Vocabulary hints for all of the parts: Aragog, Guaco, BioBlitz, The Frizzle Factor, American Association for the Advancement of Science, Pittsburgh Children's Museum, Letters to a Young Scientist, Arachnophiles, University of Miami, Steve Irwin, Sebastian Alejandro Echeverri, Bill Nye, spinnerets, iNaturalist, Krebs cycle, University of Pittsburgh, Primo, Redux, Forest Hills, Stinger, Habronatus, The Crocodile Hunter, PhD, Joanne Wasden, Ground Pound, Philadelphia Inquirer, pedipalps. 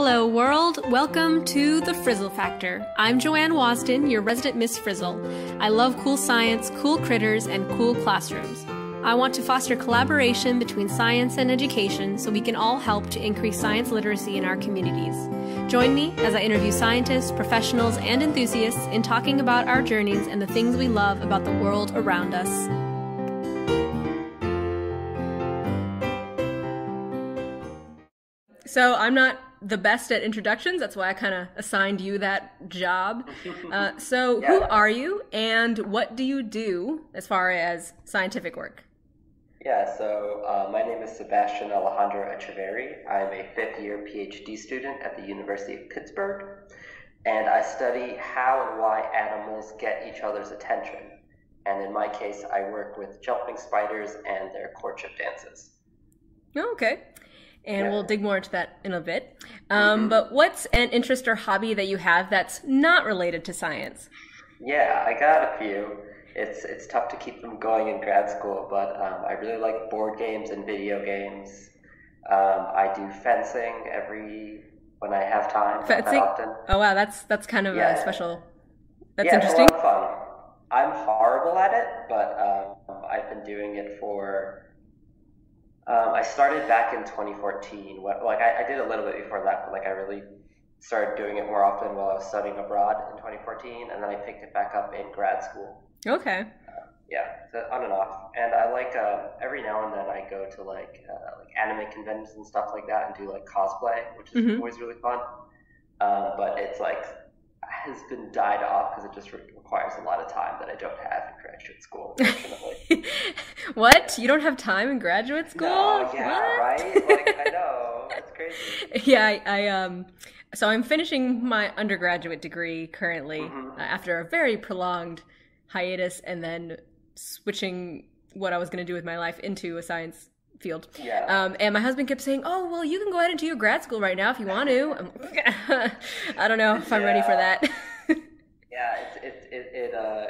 Hello world, welcome to The Frizzle Factor. I'm Joanne Wasden, your resident Miss Frizzle. I love cool science, cool critters, and cool classrooms. I want to foster collaboration between science and education so we can all help to increase science literacy in our communities. Join me as I interview scientists, professionals, and enthusiasts in talking about our journeys and the things we love about the world around us. So I'm not the best at introductions. That's why I kind of assigned you that job. Who are you and what do you do as far as scientific work? Yeah, so my name is Sebastian Alejandro Echeverri. I'm a fifth-year PhD student at the University of Pittsburgh, and I study how and why animals get each other's attention. And in my case, I work with jumping spiders and their courtship dances. Oh, okay. And we'll dig more into that in a bit. But what's an interest or hobby that you have that's not related to science? Yeah, I got a few. It's tough to keep them going in grad school, but I really like board games and video games. I do fencing when I have time. Fencing? Oh wow, that's kind of a special. That's interesting. It's a lot of fun. I'm horrible at it, but I've been doing it for. I started back in 2014. I did a little bit before that, but I really started doing it more often while I was studying abroad in 2014, and then I picked it back up in grad school. Okay. So on and off. And I every now and then I go to like anime conventions and stuff like that, and do cosplay, which is always really fun. But it's has been died off because it just requires a lot of time that I don't have in graduate school, unfortunately. What? You don't have time in graduate school? No, right? I know. That's crazy. Yeah, so I'm finishing my undergraduate degree currently after a very prolonged hiatus and then switching what I was going to do with my life into a science field. Yeah. And my husband kept saying, "Oh, well, you can go ahead and do your grad school right now if you want to." I don't know if I'm ready for that.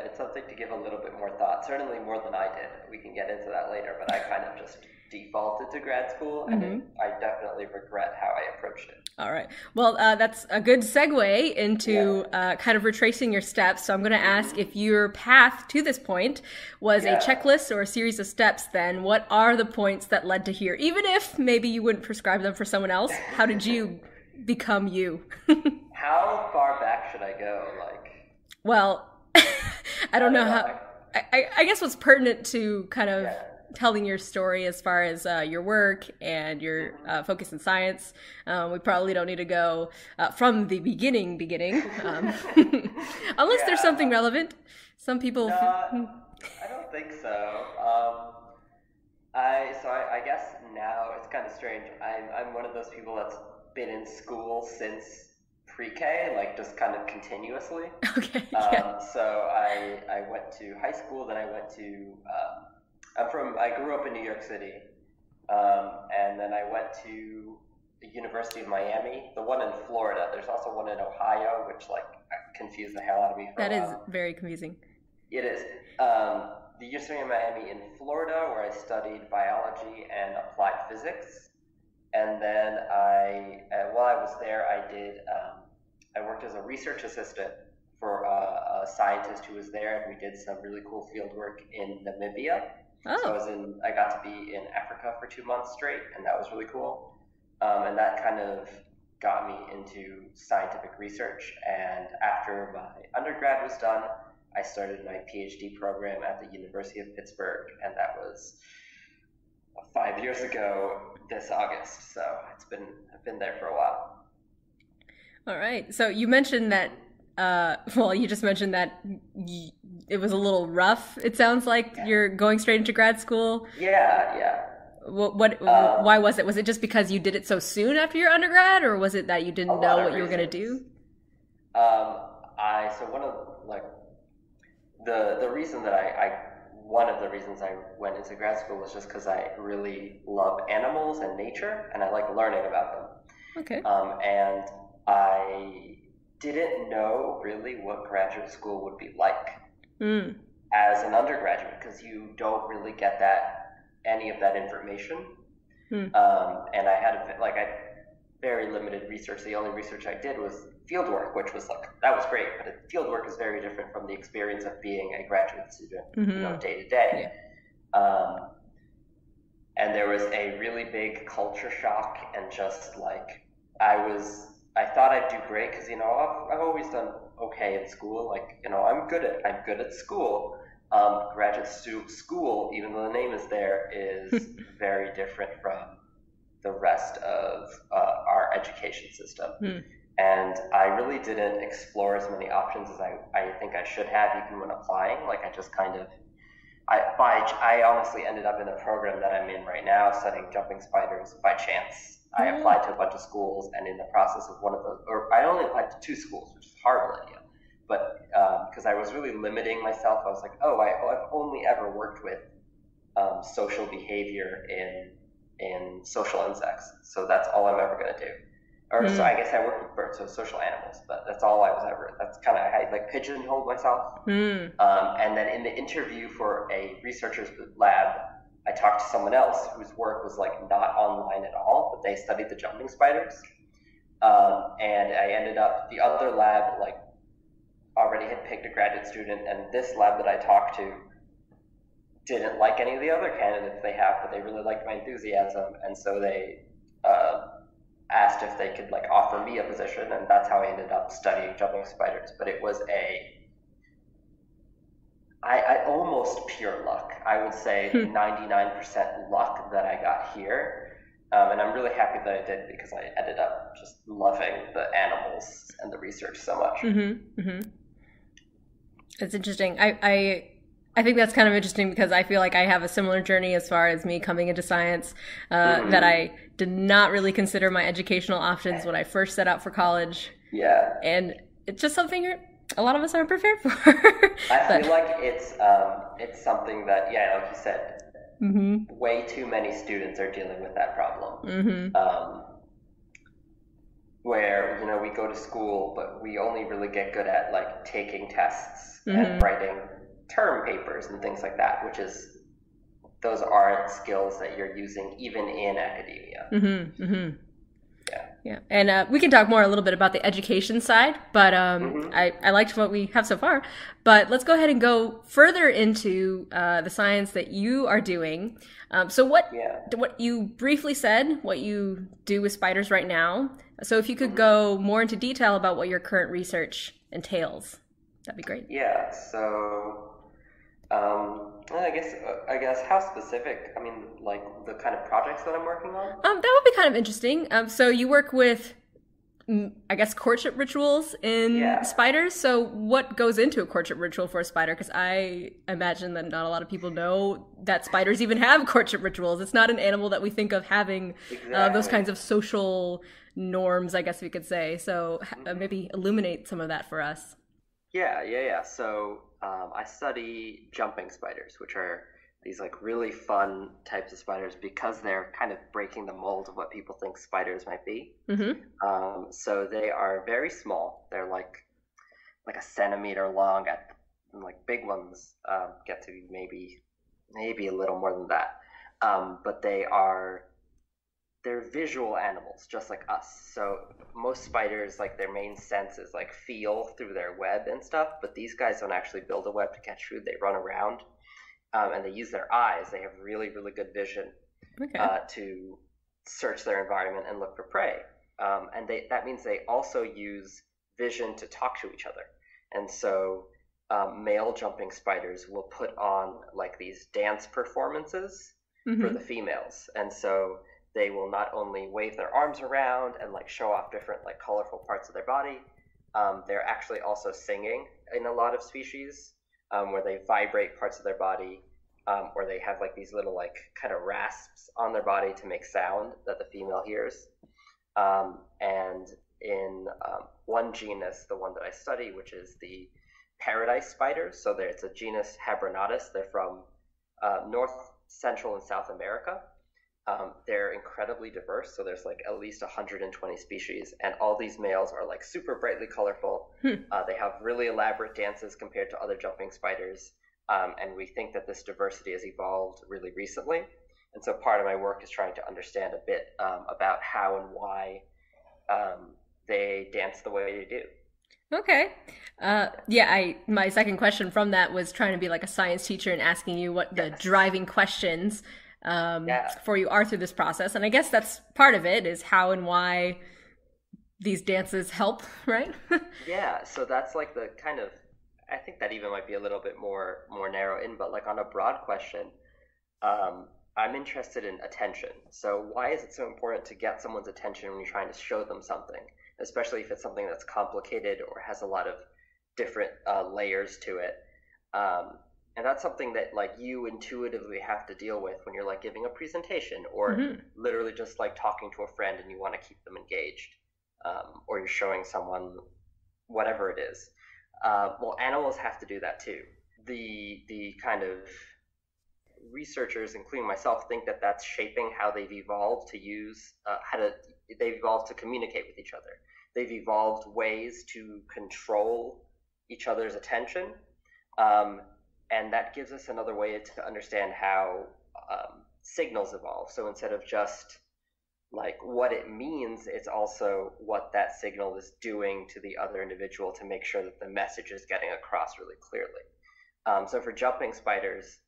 It's something to give a little bit more thought. Certainly more than I did. We can get into that later, but I kind of just defaulted to grad school, and I definitely regret how I approached it. All right. Well, that's a good segue into kind of retracing your steps. So I'm going to ask if your path to this point was a checklist or a series of steps, then what are the points that led to here? Even if maybe you wouldn't prescribe them for someone else, how did you become you? How far back should I go? Well, I don't know how. I guess what's pertinent to kind of telling your story as far as your work and your focus in science. We probably don't need to go from the beginning, unless there's something relevant. Some people. No, I don't think so. I guess now it's kind of strange. I'm one of those people that's been in school since pre-K, just kind of continuously. Okay. So I went to high school, then I went to. I grew up in New York City, and then I went to the University of Miami, the one in Florida. There's also one in Ohio, which confused the hell out of me for a while. That is very confusing. It is. The University of Miami in Florida, where I studied biology and applied physics, and then while I was there, I worked as a research assistant for a scientist who was there, and we did some really cool field work in Namibia. Oh. So I got to be in Africa for 2 months straight, and that was really cool. And that kind of got me into scientific research. And after my undergrad was done, I started my PhD program at the University of Pittsburgh, and that was 5 years ago this August. So I've been there for a while. All right. So you mentioned that. You just mentioned that it was a little rough. It sounds like you're going straight into grad school. Yeah. Why was it? Was it just because you did it so soon after your undergrad, or was it that you didn't know what you were going to do? One of the reasons I went into grad school was just because I really love animals and nature, and I like learning about them. Okay. And I didn't know really what graduate school would be like as an undergraduate, because you don't really get any of that information. And I had very limited research. The only research I did was field work, which was like, that was great, but field work is very different from the experience of being a graduate student, mm-hmm. you know, day to day. Yeah. And there was a really big culture shock, and just like, I thought I'd do great because, you know, I've always done okay in school. Like, you know, I'm good at school. Graduate school, even though the name is there, is very different from the rest of our education system. Mm. And I really didn't explore as many options as I think I should have, even when applying. Like, I just kind of, I honestly ended up in the program that I'm in right now, studying jumping spiders by chance. I applied to a bunch of schools, and in the process of one of those, or I only applied to two schools, which is hardly, but because I was really limiting myself, I was like, oh, I've only ever worked with social behavior in social insects, so that's all I'm ever going to do. Or mm-hmm. so I guess I worked with birds, so social animals, but that's all I was ever, that's kind of, I like pigeonholed myself. Mm. And then in the interview for a researcher's lab, I talked to someone else whose work was like not online at all, but they studied the jumping spiders. And I ended up, the other lab like already had picked a graduate student, and this lab that I talked to didn't like any of the other candidates they have, but they really liked my enthusiasm. And so they asked if they could like offer me a position, and that's how I ended up studying jumping spiders. But it was I almost pure luck. I would say 99% luck that I got here. And I'm really happy that I did, because I ended up just loving the animals and the research so much. Mm-hmm. Mm-hmm. It's interesting. I think that's kind of interesting, because I feel like I have a similar journey as far as me coming into science, mm-hmm. that I did not really consider my educational options when I first set out for college. Yeah. And it's just something a lot of us aren't prepared for. I feel like it's something that, yeah, like you said, mm-hmm. way too many students are dealing with that problem. Mm-hmm. Where, you know, we go to school, but we only really get good at like taking tests mm-hmm. and writing term papers and things like that, which is, those aren't skills that you're using even in academia. Mm-hmm. Mm-hmm. Yeah. Yeah. And we can talk more a little bit about the education side, but mm-hmm. I liked what we have so far. But let's go ahead and go further into the science that you are doing. So what you briefly said, what you do with spiders right now. So if you could mm-hmm. go more into detail about what your current research entails, that'd be great. Yeah. So I guess how specific, I mean, like the kind of projects that I'm working on? That would be kind of interesting. So you work with, I guess, courtship rituals in spiders. So what goes into a courtship ritual for a spider? Because I imagine that not a lot of people know that spiders even have courtship rituals. It's not an animal that we think of having those kinds of social norms, I guess we could say. So maybe illuminate some of that for us. Yeah. So I study jumping spiders, which are these like really fun types of spiders because they're kind of breaking the mold of what people think spiders might be. Mm-hmm. So they are very small. They're like a centimeter long. Like big ones get to be maybe a little more than that. But they're visual animals, just like us. So most spiders, like their main sense is like feel through their web and stuff, but these guys don't actually build a web to catch food. They run around and they use their eyes. They have really, really good vision to search their environment and look for prey. And that means they also use vision to talk to each other. And so male jumping spiders will put on like these dance performances mm-hmm. for the females. And so they will not only wave their arms around and like show off different like colorful parts of their body, they're actually also singing in a lot of species where they vibrate parts of their body or they have like these little like kind of rasps on their body to make sound that the female hears. And in one genus, the one that I study, which is the paradise spiders, so it's a genus Habronatus. They're from North, Central, and South America. They're incredibly diverse, so there's like at least 120 species, and all these males are like super brightly colorful. They have really elaborate dances compared to other jumping spiders, and we think that this diversity has evolved really recently. And so part of my work is trying to understand a bit about how and why they dance the way they do. Okay. Yeah, my second question from that was trying to be like a science teacher and asking you what the driving questions for you are through this process. And I guess that's part of it, is how and why these dances help, right? Yeah, so that's like the kind of, I think that even might be a little bit more narrow in, but like on a broad question, I'm interested in attention. So why is it so important to get someone's attention when you're trying to show them something, especially if it's something that's complicated or has a lot of different layers to it? And that's something that like you intuitively have to deal with when you're like giving a presentation or literally just like talking to a friend and you want to keep them engaged, or you're showing someone whatever it is. Well, animals have to do that too. The kind of researchers, including myself, think that that's shaping how they've evolved to use, they've evolved to communicate with each other. They've evolved ways to control each other's attention. And that gives us another way to understand how signals evolve. So instead of just like what it means, it's also what that signal is doing to the other individual to make sure that the message is getting across really clearly. So for jumping spiders,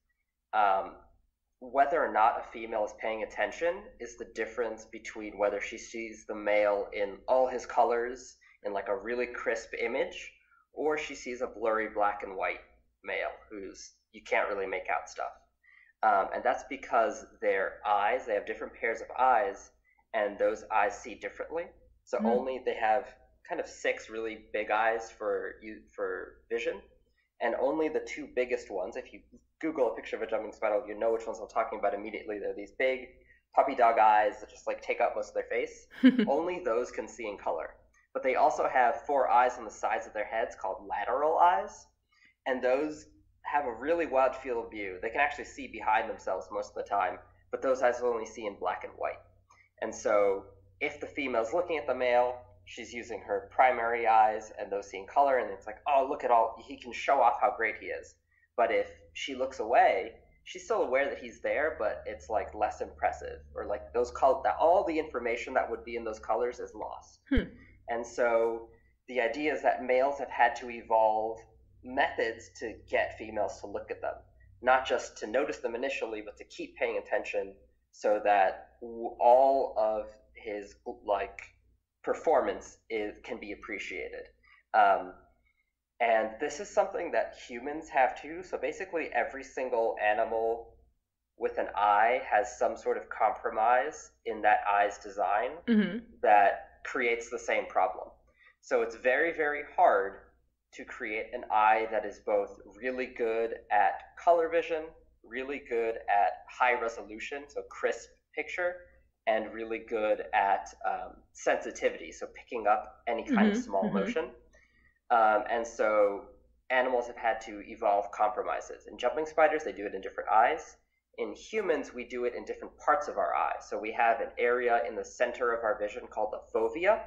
whether or not a female is paying attention is the difference between whether she sees the male in all his colors in like a really crisp image, or she sees a blurry black and white male who's, you can't really make out stuff. And that's because their eyes, they have different pairs of eyes, and those eyes see differently. So only they have kind of 6 really big eyes for vision, and only the 2 biggest ones, if you Google a picture of a jumping spider, you know which ones I'm talking about immediately. They're these big puppy dog eyes that just like take up most of their face. Only those can see in color. But they also have 4 eyes on the sides of their heads called lateral eyes, and those have a really wide field of view. They can actually see behind themselves most of the time, but those eyes will only see in black and white. And so if the female's looking at the male, she's using her primary eyes and those seeing color, and it's like, oh, look at all, he can show off how great he is. But if she looks away, she's still aware that he's there, but it's like less impressive, or like those colors, that all the information that would be in those colors is lost. And so the idea is that males have had to evolve methods to get females to look at them, not just to notice them initially, but to keep paying attention so that all of his like performance can be appreciated. And this is something that humans have too. So basically every single animal with an eye has some sort of compromise in that eye's design that creates the same problem. So it's very, very hard to create an eye that is both really good at color vision, really good at high resolution, so crisp picture, and really good at sensitivity, so picking up any kind of small motion. And so animals have had to evolve compromises. In jumping spiders, they do it in different eyes. In humans, we do it in different parts of our eye. So we have an area in the center of our vision called the fovea.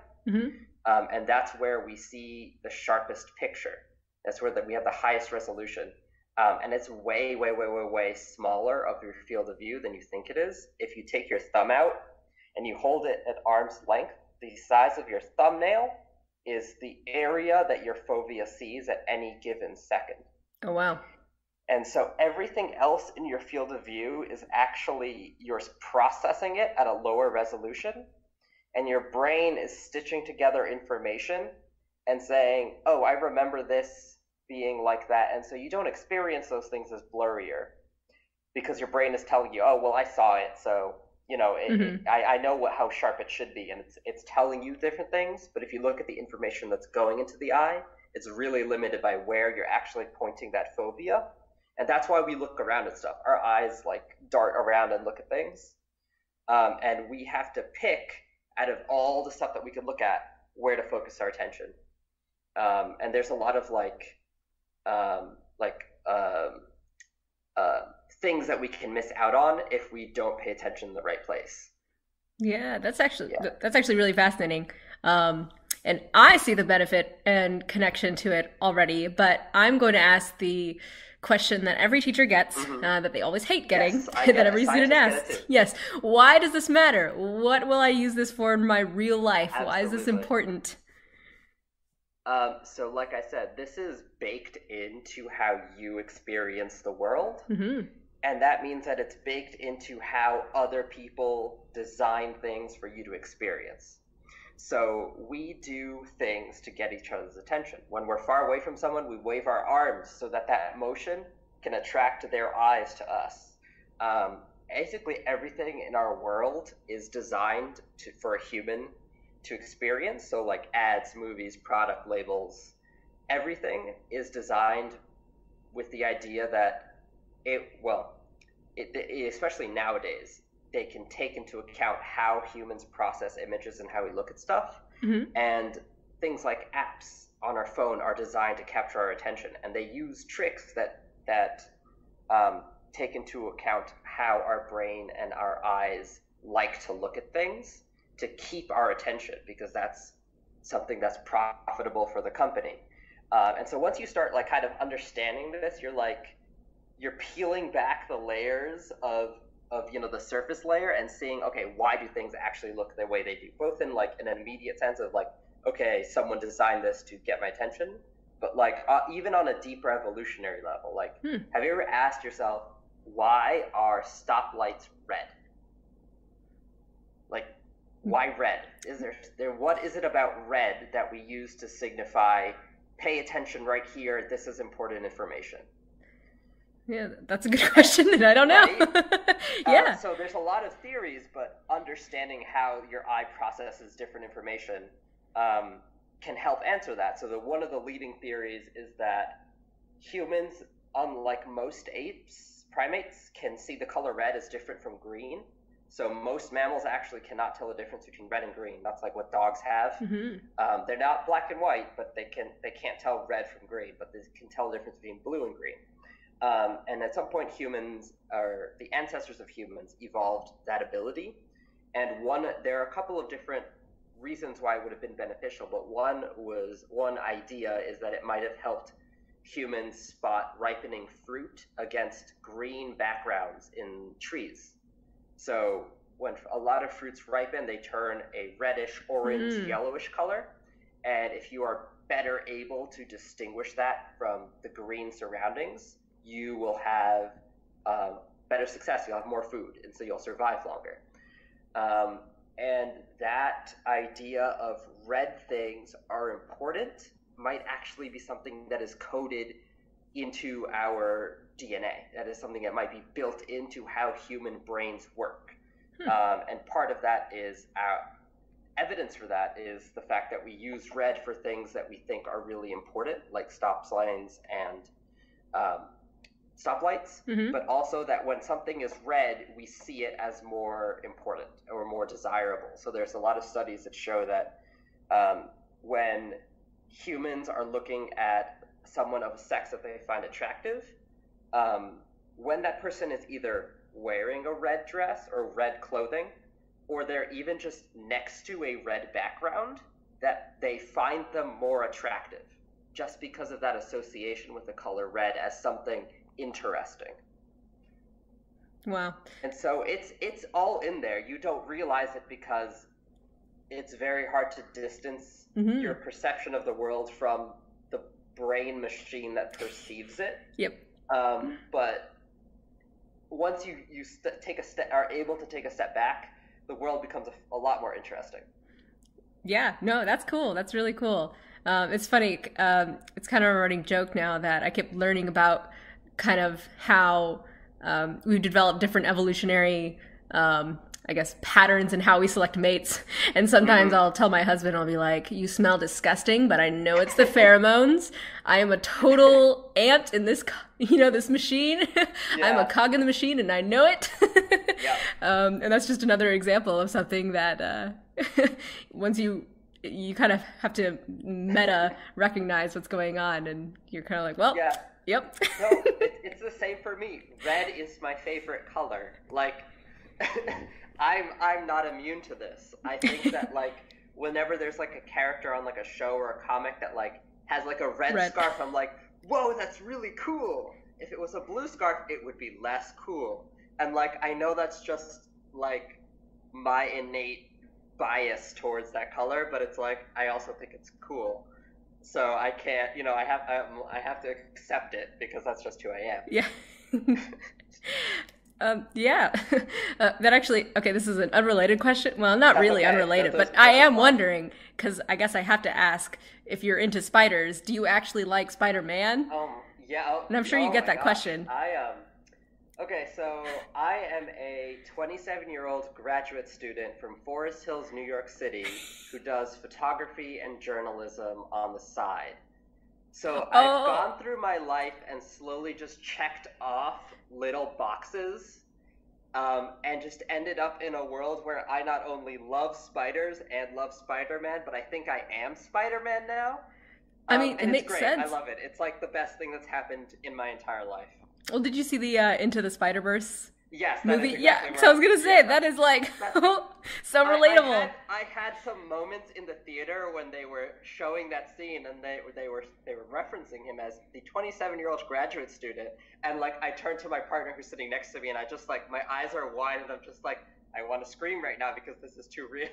And that's where we see the sharpest picture. That's where we have the highest resolution. And it's way, way, way, way, way smaller of your field of view than you think it is. If you take your thumb out and you hold it at arm's length, the size of your thumbnail is the area that your fovea sees at any given second. Oh, wow. And so everything else in your field of view is actually, you're processing it at a lower resolution. And your brain is stitching together information and saying, oh, I remember this being like that. And so you don't experience those things as blurrier because your brain is telling you, oh, well, I saw it. So, you know, I know how sharp it should be. And it's telling you different things. But if you look at the information that's going into the eye, it's really limited by where you're actually pointing that fovea. And that's why we look around at stuff. Our eyes like dart around and look at things. And we have to pick out of all the stuff that we could look at, where to focus our attention. And there's a lot of things that we can miss out on if we don't pay attention in the right place. Yeah, that's actually really fascinating. And I see the benefit and connection to it already, but I'm going to ask the question that every teacher gets, that they always hate getting, that every student asks. Yes. Why does this matter? What will I use this for in my real life? Absolutely. Why is this important? So like I said, this is baked into how you experience the world. Mm-hmm. And that means that it's baked into how other people design things for you to experience. So we do things to get each other's attention. When we're far away from someone, we wave our arms so that that motion can attract their eyes to us. Basically everything in our world is designed for a human to experience. So like ads, movies, product labels, everything is designed with the idea that especially nowadays, they can take into account how humans process images and how we look at stuff. Mm-hmm. And things like apps on our phone are designed to capture our attention. And they use tricks that take into account how our brain and our eyes like to look at things to keep our attention, because that's something that's profitable for the company. And so once you start like kind of understanding this, you're peeling back the layers of the surface layer and seeing, okay, why do things actually look the way they do? Both in like an immediate sense of like, okay, someone designed this to get my attention, but like even on a deeper evolutionary level, like have you ever asked yourself, why are stoplights red? Like why red? Is there, what is it about red that we use to signify, pay attention right here, this is important information? Yeah, that's a good question, and I don't know. Right? Yeah. So there's a lot of theories, but understanding how your eye processes different information can help answer that. So one of the leading theories is that humans, unlike most primates, can see the color red as different from green. So most mammals actually cannot tell the difference between red and green. That's like what dogs have. Mm-hmm. They're not black and white, but they can't tell red from green, but they can tell the difference between blue and green. And at some point, the ancestors of humans evolved that ability. And there are a couple of different reasons why it would have been beneficial, but one idea is that it might have helped humans spot ripening fruit against green backgrounds in trees. So when a lot of fruits ripen, they turn a reddish, orange, yellowish color. And if you are better able to distinguish that from the green surroundings, you will have better success, you'll have more food, and so you'll survive longer. And that idea of red things are important might actually be something that is coded into our DNA. That is something that might be built into how human brains work. And part of that is evidence for that is the fact that we use red for things that we think are really important, like stop signs and stoplights, but also that when something is red, we see it as more important or more desirable. So there's a lot of studies that show that when humans are looking at someone of a sex that they find attractive, when that person is either wearing a red dress or red clothing, or they're even just next to a red background, that they find them more attractive just because of that association with the color red as something interesting. Wow. And so it's all in there. You don't realize it because it's very hard to distance your perception of the world from the brain machine that perceives it. Yep. But once you are able to take a step back, the world becomes a lot more interesting. Yeah, no, that's cool. That's really cool. It's funny. It's kind of a running joke now that I kept learning about kind of how we've developed different evolutionary, patterns in how we select mates. And sometimes I'll tell my husband, I'll be like, you smell disgusting, but I know it's the pheromones. I am a total ant in this, this machine. Yeah. I'm a cog in the machine and I know it. Yeah. And that's just another example of something that once you kind of have to meta recognize what's going on, and you're kind of like, well, yeah. Yep. No, it's the same for me. Red is my favorite color. Like, I'm not immune to this. I think that like whenever there's like a character on like a show or a comic that like has like a red scarf, I'm like, whoa, that's really cool. If it was a blue scarf, it would be less cool. And like, I know that's just like my innate bias towards that color, but it's like I also think it's cool. So I can't, you know, I have to accept it because that's just who I am. Yeah. That actually, okay, this is an unrelated question. Well, not really unrelated, but I am wondering, because I guess I have to ask, if you're into spiders, do you actually like Spider-Man? Yeah. And I'm sure you get that question. Okay, so I am a 27-year-old graduate student from Forest Hills, New York City, who does photography and journalism on the side. So I've gone through my life and slowly just checked off little boxes, and just ended up in a world where I not only love spiders and love Spider-Man, but I think I am Spider-Man now. I mean, it makes sense. I love it. It's like the best thing that's happened in my entire life. Well, did you see the Into the Spider-Verse movie? Exactly, yeah, so I was going to say, that is like so relatable. I had some moments in the theater when they were showing that scene and they were referencing him as the 27-year-old graduate student. And like, I turned to my partner who's sitting next to me and I just like, my eyes are wide and I'm just like, I want to scream right now because this is too real.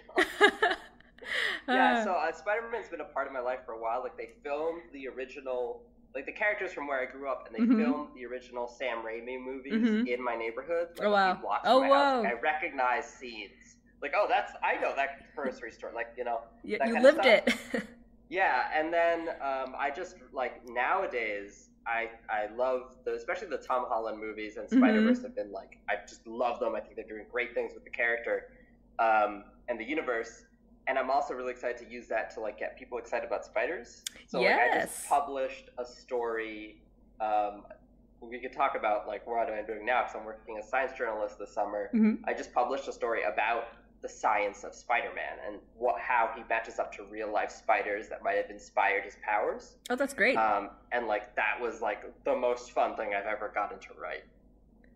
Yeah, so Spider-Man's been a part of my life for a while. Like they filmed the original, like the characters from where I grew up, and they filmed the original Sam Raimi movies in my neighborhood. Like, wow. I recognize scenes. Like, oh, that's, I know that grocery store. Like, you know. You lived it. Yeah. And then I just, like, nowadays, I love, especially the Tom Holland movies and Spider-Verse have been like, I just love them. I think they're doing great things with the character and the universe. And I'm also really excited to use that to like get people excited about spiders. So like I just published a story. We could talk about like what I'm doing now because I'm working as a science journalist this summer. I just published a story about the science of Spider-Man and how he matches up to real life spiders that might have inspired his powers. Oh, that's great. And like that was like the most fun thing I've ever gotten to write.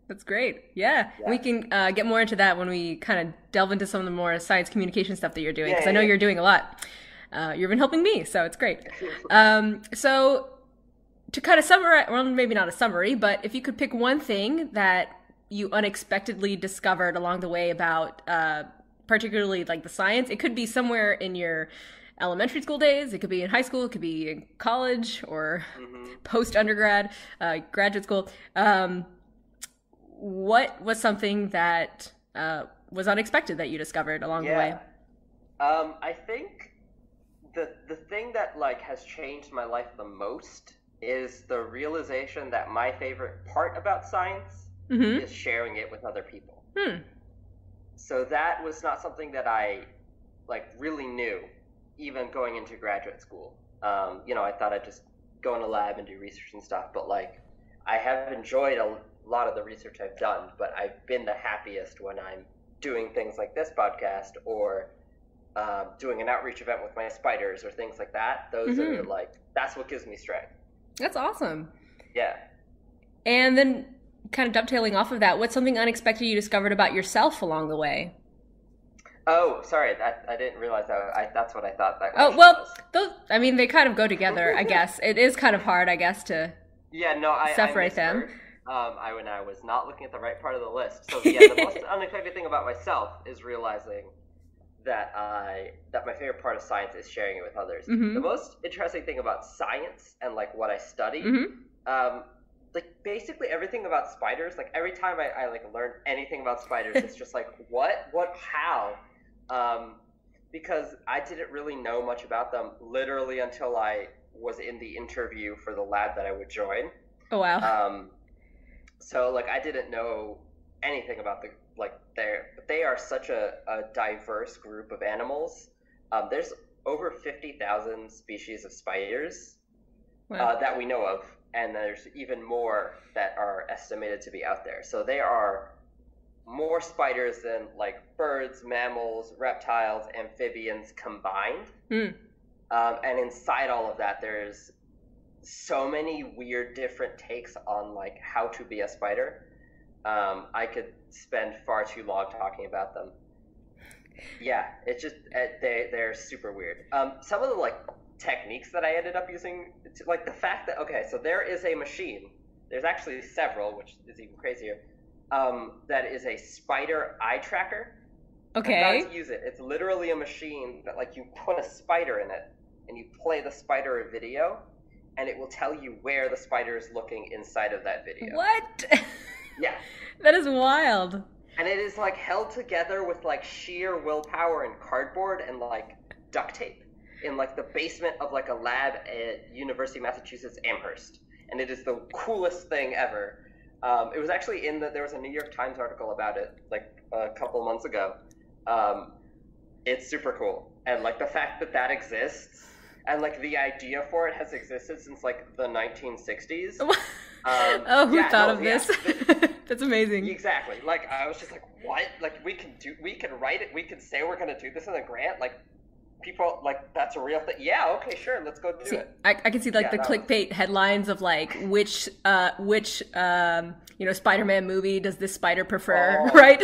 That's great. Yeah. We can get more into that when we kind of delve into some of the more science communication stuff that you're doing, because I know you're doing a lot. You've been helping me, so it's great. So to kind of summarize, well, maybe not a summary, but if you could pick one thing that you unexpectedly discovered along the way about particularly like the science, it could be somewhere in your elementary school days, it could be in high school, it could be in college or post-undergrad, graduate school. What was something that was unexpected that you discovered along the way? I think the thing that like has changed my life the most is the realization that my favorite part about science is sharing it with other people. So that was not something that I like really knew, even going into graduate school. You know, I thought I'd just go in a lab and do research and stuff, but like I have enjoyed a lot of the research I've done, but I've been the happiest when I'm doing things like this podcast or doing an outreach event with my spiders or things like that. Those are like, that's what gives me strength. That's awesome. Yeah. And then kind of dovetailing off of that, what's something unexpected you discovered about yourself along the way? Oh, sorry. I didn't realize that. That's what I thought that question was. Those, I mean, they kind of go together, I guess. It is kind of hard, I guess, to separate them. I was not looking at the right part of the list. So yeah, the most unexpected thing about myself is realizing that that my favorite part of science is sharing it with others. The most interesting thing about science and like what I study, like basically everything about spiders. Like every time I like learn anything about spiders, it's just like what, how, because I didn't really know much about them literally until I was in the interview for the lab that I would join. Oh wow. So like I didn't know anything about but they are such a diverse group of animals. There's over 50,000 species of spiders that we know of, and there's even more that are estimated to be out there. So they are more spiders than like birds, mammals, reptiles, amphibians combined. And inside all of that, there's so many weird different takes on like how to be a spider. I could spend far too long talking about them. Yeah, it's just they're super weird. Some of the like techniques that I ended up using, like the fact that so there is a machine, there's actually several, which is even crazier, that is a spider eye tracker. I got to use it. It's literally a machine that like you put a spider in it and you play the spider a video, and it will tell you where the spider is looking inside of that video. What? Yeah. That is wild. And it is like held together with like sheer willpower and cardboard and like duct tape in like the basement of like a lab at University of Massachusetts Amherst. And it is the coolest thing ever. It was actually in there was a New York Times article about it like a couple months ago. It's super cool. And like the fact that that exists and like the idea for it has existed since like the 1960s. Who thought of this? That's amazing. Exactly. Like, I was just like, what? Like, we can write it. We can say we're going to do this in a grant. Like, people, like, that's a real thing. Yeah, okay, sure. Let's go do it. I can see, like, the clickbait headlines of, like, which Spider-Man movie does this spider prefer, right?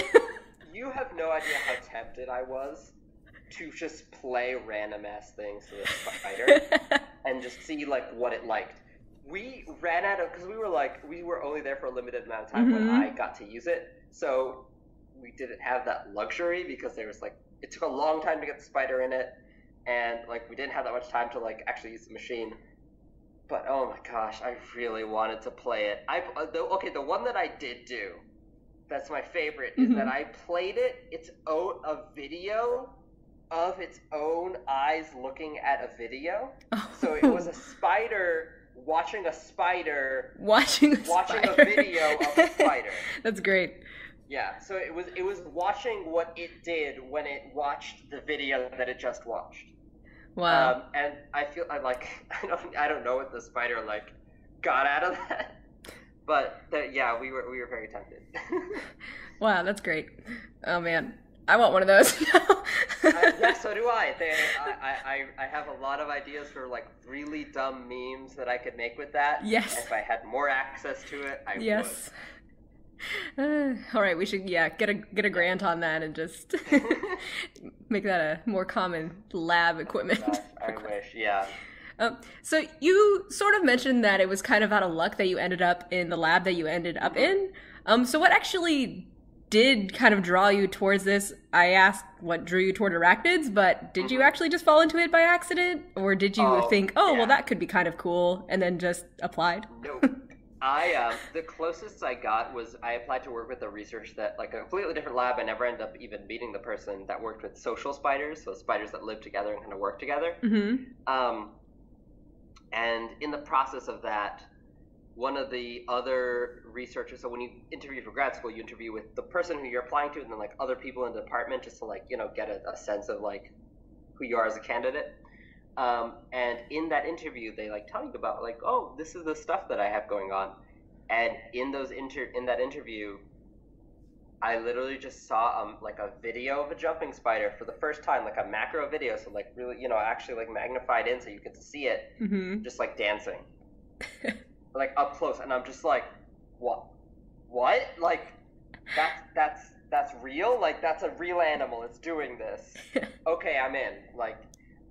You have no idea how tempted I was to just play random-ass things to this spider and just see, like, what it liked. We ran out of, because we were only there for a limited amount of time when I got to use it. So we didn't have that luxury because there was like, it took a long time to get the spider in it. And like, we didn't have that much time to like actually use the machine. But oh my gosh, I really wanted to play it. The one that I did do, that's my favorite, is that I played a video of its own eyes looking at a video. Oh. So it was a spider watching a video of a spider. That's great. Yeah, so it was watching what it did when it watched the video that it just watched. Wow. And I don't know what the spider like got out of that, but we were very tempted. Wow, that's great. Oh man, I want one of those. Yeah, so do I. I have a lot of ideas for like really dumb memes that I could make with that. Yes. If I had more access to it, I would. All right, we should get a grant on that and just make that a more common lab equipment. Oh, I wish, yeah. So you sort of mentioned that it was kind of out of luck that you ended up in the lab that you ended up in. So what actually did kind of draw you towards this? I asked what drew you toward arachnids, but did you actually just fall into it by accident? Or did you think that could be kind of cool, and then just applied? Nope. The closest I got was I applied to work with a research that, like a completely different lab, I never ended up even meeting the person that worked with social spiders, so spiders that live together and kind of work together. Mm-hmm. And in the process of that, one of the other researchers, so when you interview for grad school, you interview with the person who you're applying to and then like other people in the department just to like, you know, get a sense of like who you are as a candidate. And in that interview, they like tell you about like, oh, this is the stuff that I have going on. And in that interview, I literally just saw like a video of a jumping spider for the first time, like a macro video. So like really, you know, actually like magnified in so you could see it just like dancing. Like up close, and I'm just like, what? Like, that's real. Like that's a real animal. It's doing this. Okay, I'm in. Like,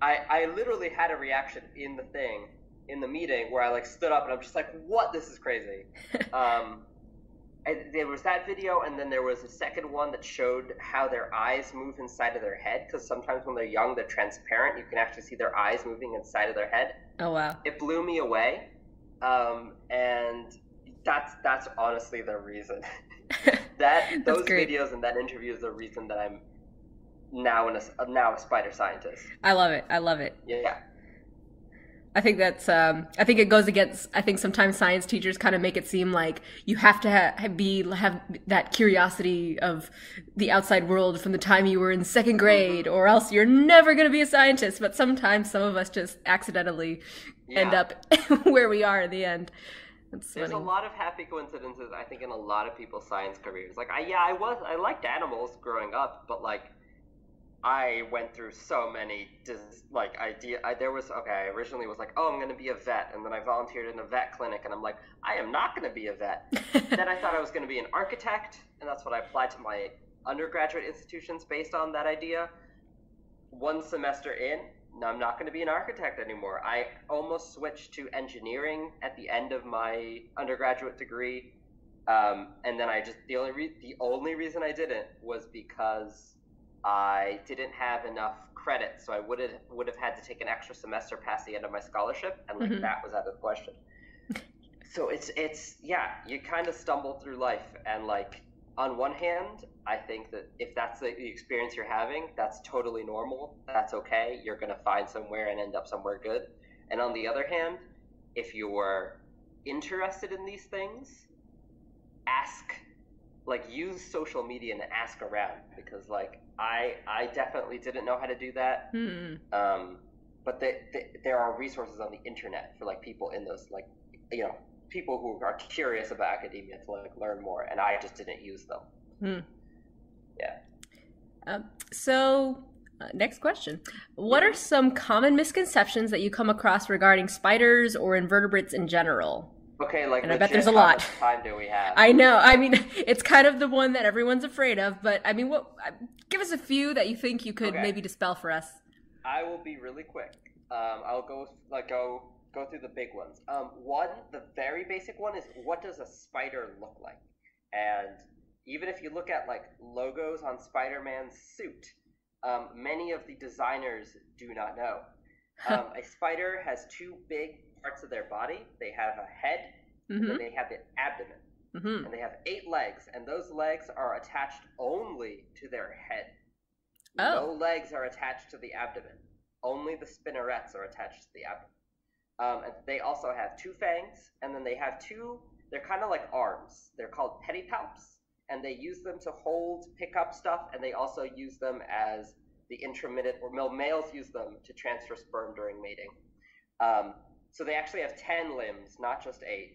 I literally had a reaction in the meeting where I like stood up and I'm just like, what? This is crazy. And there was that video, and then there was a second one that showed how their eyes move inside of their head. Because sometimes when they're young, they're transparent. You can actually see their eyes moving inside of their head. Oh wow! It blew me away. And that's honestly the reason those videos and that interview is the reason that I'm now a spider scientist. I love it. Yeah. I think that's, I think it goes against, I think sometimes science teachers kind of make it seem like you have to have that curiosity of the outside world from the time you were in second grade or else you're never going to be a scientist. But sometimes some of us just accidentally end up where we are in the end. There's a lot of happy coincidences, I think, in a lot of people's science careers. Like, I liked animals growing up, but like, I went through so many I originally was like, oh, I'm going to be a vet. And then I volunteered in a vet clinic and I'm like, I am not going to be a vet. Then I thought I was going to be an architect. And that's what I applied to my undergraduate institutions based on that idea. One semester in, no, I'm not going to be an architect anymore. I almost switched to engineering at the end of my undergraduate degree. And then I just, the only reason I didn't was because I didn't have enough credits, so I would have had to take an extra semester past the end of my scholarship, and like that was out of the question. So it's yeah, you kind of stumble through life, and like on one hand, I think that if that's the experience you're having, that's totally normal. That's okay. You're gonna find somewhere and end up somewhere good. And on the other hand, if you're interested in these things, ask, like use social media and ask around, because like I definitely didn't know how to do that. But there are resources on the internet for like people in those, like, you know, people who are curious about academia to like learn more, and I just didn't use them. Next question. What are some common misconceptions that you come across regarding spiders or invertebrates in general? Okay, like, and I bet there's a lot. How much time do we have? I know. I mean, it's kind of the one that everyone's afraid of, but I mean, what? Give us a few that you think you could maybe dispel for us. I will be really quick. I'll go through the big ones. One, the very basic one is, what does a spider look like? And even if you look at like logos on Spider-Man's suit, many of the designers do not know. A spider has two big parts of their body. They have a head, and they have an abdomen, and they have 8 legs, and those legs are attached only to their head. No legs are attached to the abdomen. Only the spinnerets are attached to the abdomen. And they also have 2 fangs, and then they have 2, they're kind of like arms. They're called pedipalps, and they use them to hold, pick up stuff, and they also use them as the intramittent, or males use them to transfer sperm during mating. So they actually have 10 limbs, not just 8.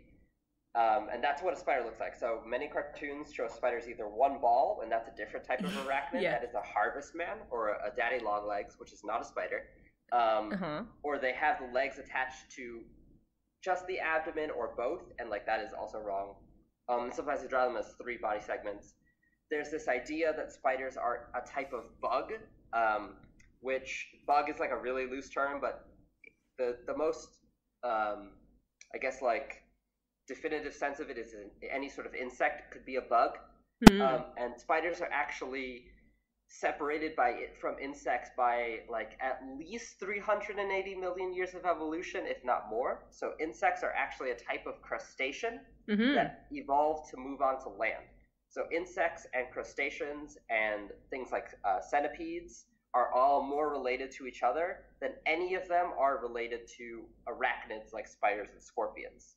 And that's what a spider looks like. So many cartoons show spiders either one ball, and that's a different type of arachnid. That is a harvest man or a daddy long legs, which is not a spider. Or they have the legs attached to just the abdomen or both, and like that is also wrong. Sometimes they draw them as 3 body segments. There's this idea that spiders are a type of bug, which bug is like a really loose term, but the most I guess like definitive sense of it is any sort of insect could be a bug. And spiders are actually separated by it from insects by like at least 380 million years of evolution, if not more. So insects are actually a type of crustacean that evolved to move on to land. So insects and crustaceans and things like centipedes are all more related to each other than any of them are related to arachnids like spiders and scorpions.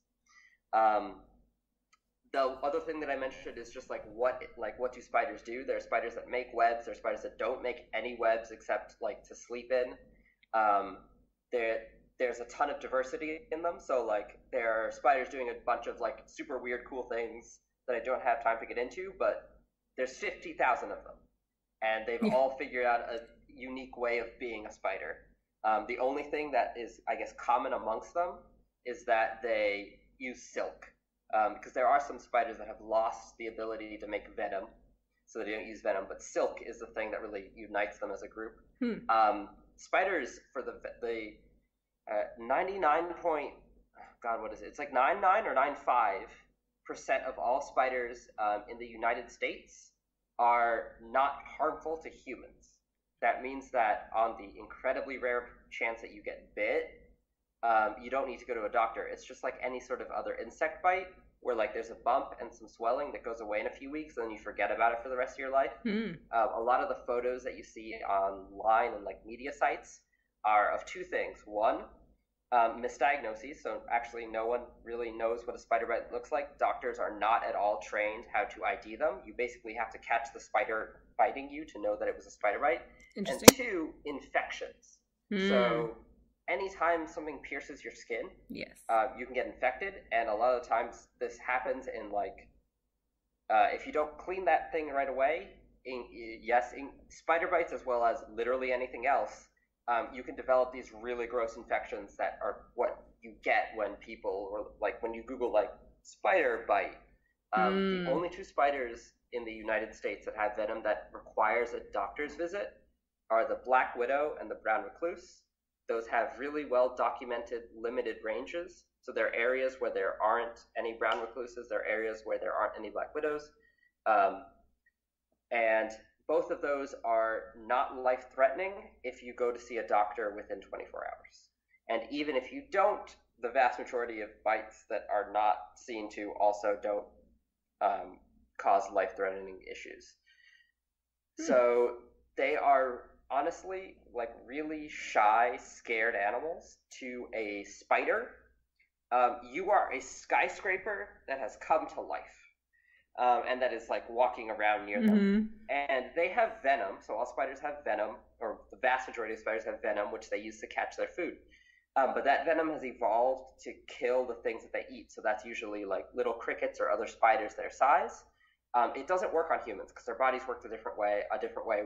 The other thing that I mentioned is just what do spiders do? There are spiders that make webs. There are spiders that don't make any webs except like to sleep in. There's a ton of diversity in them. So like there are spiders doing a bunch of like super weird cool things that I don't have time to get into, but there's 50,000 of them. And they've all figured out a unique way of being a spider. The only thing that is, I guess, common amongst them is that they use silk, because there are some spiders that have lost the ability to make venom, so they don't use venom, but silk is the thing that really unites them as a group. Spiders, for the 99.99 or 95% of all spiders in the United States are not harmful to humans. That means that on the incredibly rare chance that you get bit, you don't need to go to a doctor. It's just like any sort of other insect bite where like there's a bump and some swelling that goes away in a few weeks and then you forget about it for the rest of your life. A lot of the photos that you see online and like media sites are of 2 things. One, misdiagnoses, so actually no one really knows what a spider bite looks like. Doctors are not at all trained how to ID them. You basically have to catch the spider biting you to know that it was a spider bite. And 2, infections. So anytime something pierces your skin, you can get infected, and a lot of the times this happens in like if you don't clean that thing right away, in spider bites as well as literally anything else, you can develop these really gross infections that are what you get when people, or like when you Google like spider bite. The only 2 spiders in the United States that have venom that requires a doctor's visit are the black widow and the brown recluse. Those have really well documented limited ranges. So there are areas where there aren't any brown recluses, there are areas where there aren't any black widows. And Both of those are not life-threatening if you go to see a doctor within 24 hours. And even if you don't, the vast majority of bites that are not seen to also don't cause life-threatening issues. So they are honestly like really shy, scared animals. To a spider, you are a skyscraper that has come to life. And that is like walking around near them. And they have venom. So all spiders have venom, or the vast majority of spiders have venom, which they use to catch their food. But that venom has evolved to kill the things that they eat. So that's usually like little crickets or other spiders their size. It doesn't work on humans because their bodies work a different way.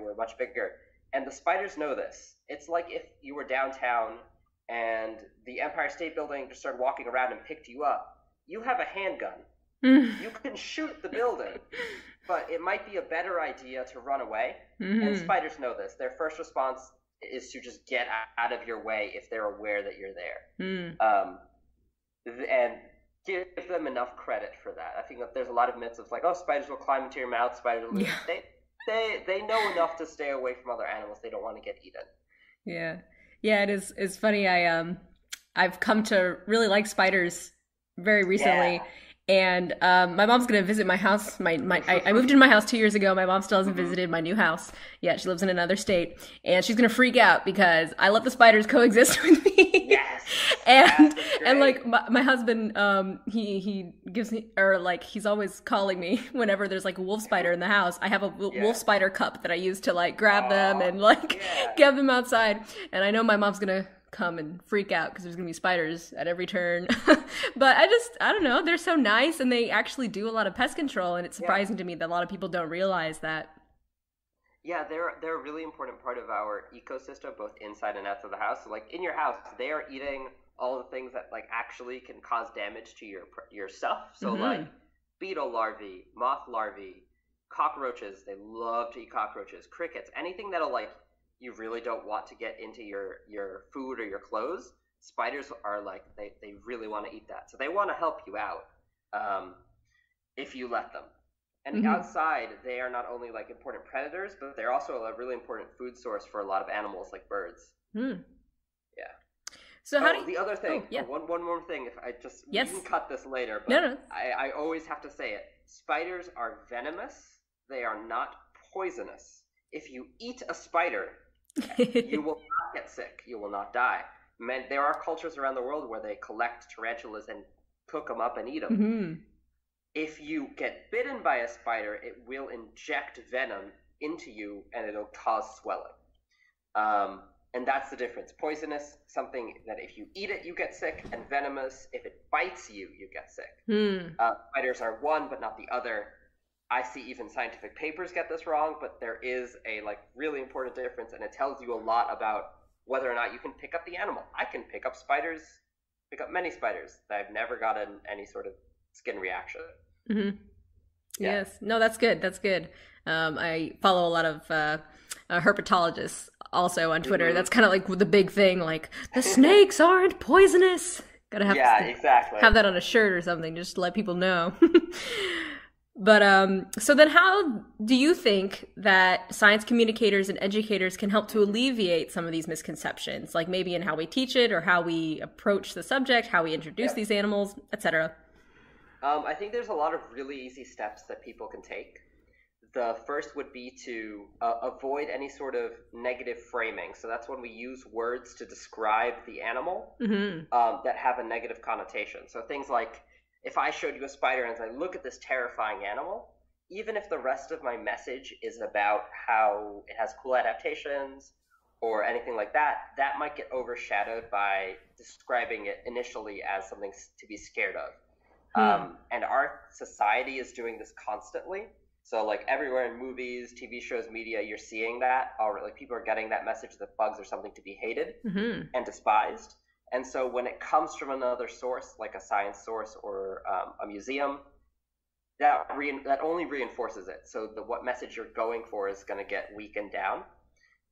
We're much bigger. And the spiders know this. It's like if you were downtown and the Empire State Building just started walking around and picked you up. You have a handgun. You can shoot the building, but it might be a better idea to run away. And spiders know this. Their first response is to just get out of your way if they're aware that you're there. And give them enough credit for that. I think that there's a lot of myths of like, oh, spiders will climb into your mouth, spiders will they know enough to stay away from other animals. They don't want to get eaten. Yeah, it's funny. I've come to really like spiders very recently. And my mom's going to visit my house. I moved into my house 2 years ago. My mom still hasn't visited my new house yet. She lives in another state. And she's going to freak out because I let the spiders coexist with me. And like my husband, he gives me, or like he's always calling me whenever there's like a wolf spider in the house. I have a wolf spider cup that I use to like grab them and like get them outside. And I know my mom's going to come and freak out because there's gonna be spiders at every turn. But I don't know, they're so nice and they actually do a lot of pest control, and it's surprising to me that a lot of people don't realize that. Yeah, they're a really important part of our ecosystem, both inside and outside the house. So like in your house, they are eating all the things that like actually can cause damage to your stuff. So like beetle larvae, moth larvae, cockroaches, they love to eat cockroaches, crickets, anything that'll like you really don't want to get into your food or your clothes. Spiders are like, they really want to eat that. So they want to help you out if you let them. And outside, they are not only like important predators, but they're also a really important food source for a lot of animals like birds. So how do you... The other thing, one more thing, if I just, we can cut this later, but I always have to say it. Spiders are venomous. They are not poisonous. If you eat a spider, you will not get sick. You will not die. There are cultures around the world where they collect tarantulas and cook them up and eat them. If you get bitten by a spider, it will inject venom into you and it'll cause swelling. And that's the difference. Poisonous, something that if you eat it, you get sick, and venomous, if it bites you, you get sick. Spiders are one, but not the other. I see even scientific papers get this wrong, but there is a like really important difference, and it tells you a lot about whether or not you can pick up the animal. I can pick up spiders, pick up many spiders. I've never gotten any sort of skin reaction. Yes. No, that's good. That's good. I follow a lot of herpetologists also on Twitter. That's kind of like the big thing, like the snakes aren't poisonous. Gotta have have that on a shirt or something, just to let people know. But so then how do you think that science communicators and educators can help to alleviate some of these misconceptions, like maybe in how we teach it or how we approach the subject, how we introduce these animals, etc.? I think there's a lot of really easy steps that people can take. The first would be to avoid any sort of negative framing. So that's when we use words to describe the animal that have a negative connotation. So things like, if I showed you a spider and I look at this terrifying animal, even if the rest of my message is about how it has cool adaptations or anything like that, that might get overshadowed by describing it initially as something to be scared of. And our society is doing this constantly. So like everywhere in movies, TV shows, media, you're seeing that already. Like people are getting that message that bugs are something to be hated and despised. And so when it comes from another source, like a science source or a museum, that only reinforces it. So what message you're going for is going to get weakened down.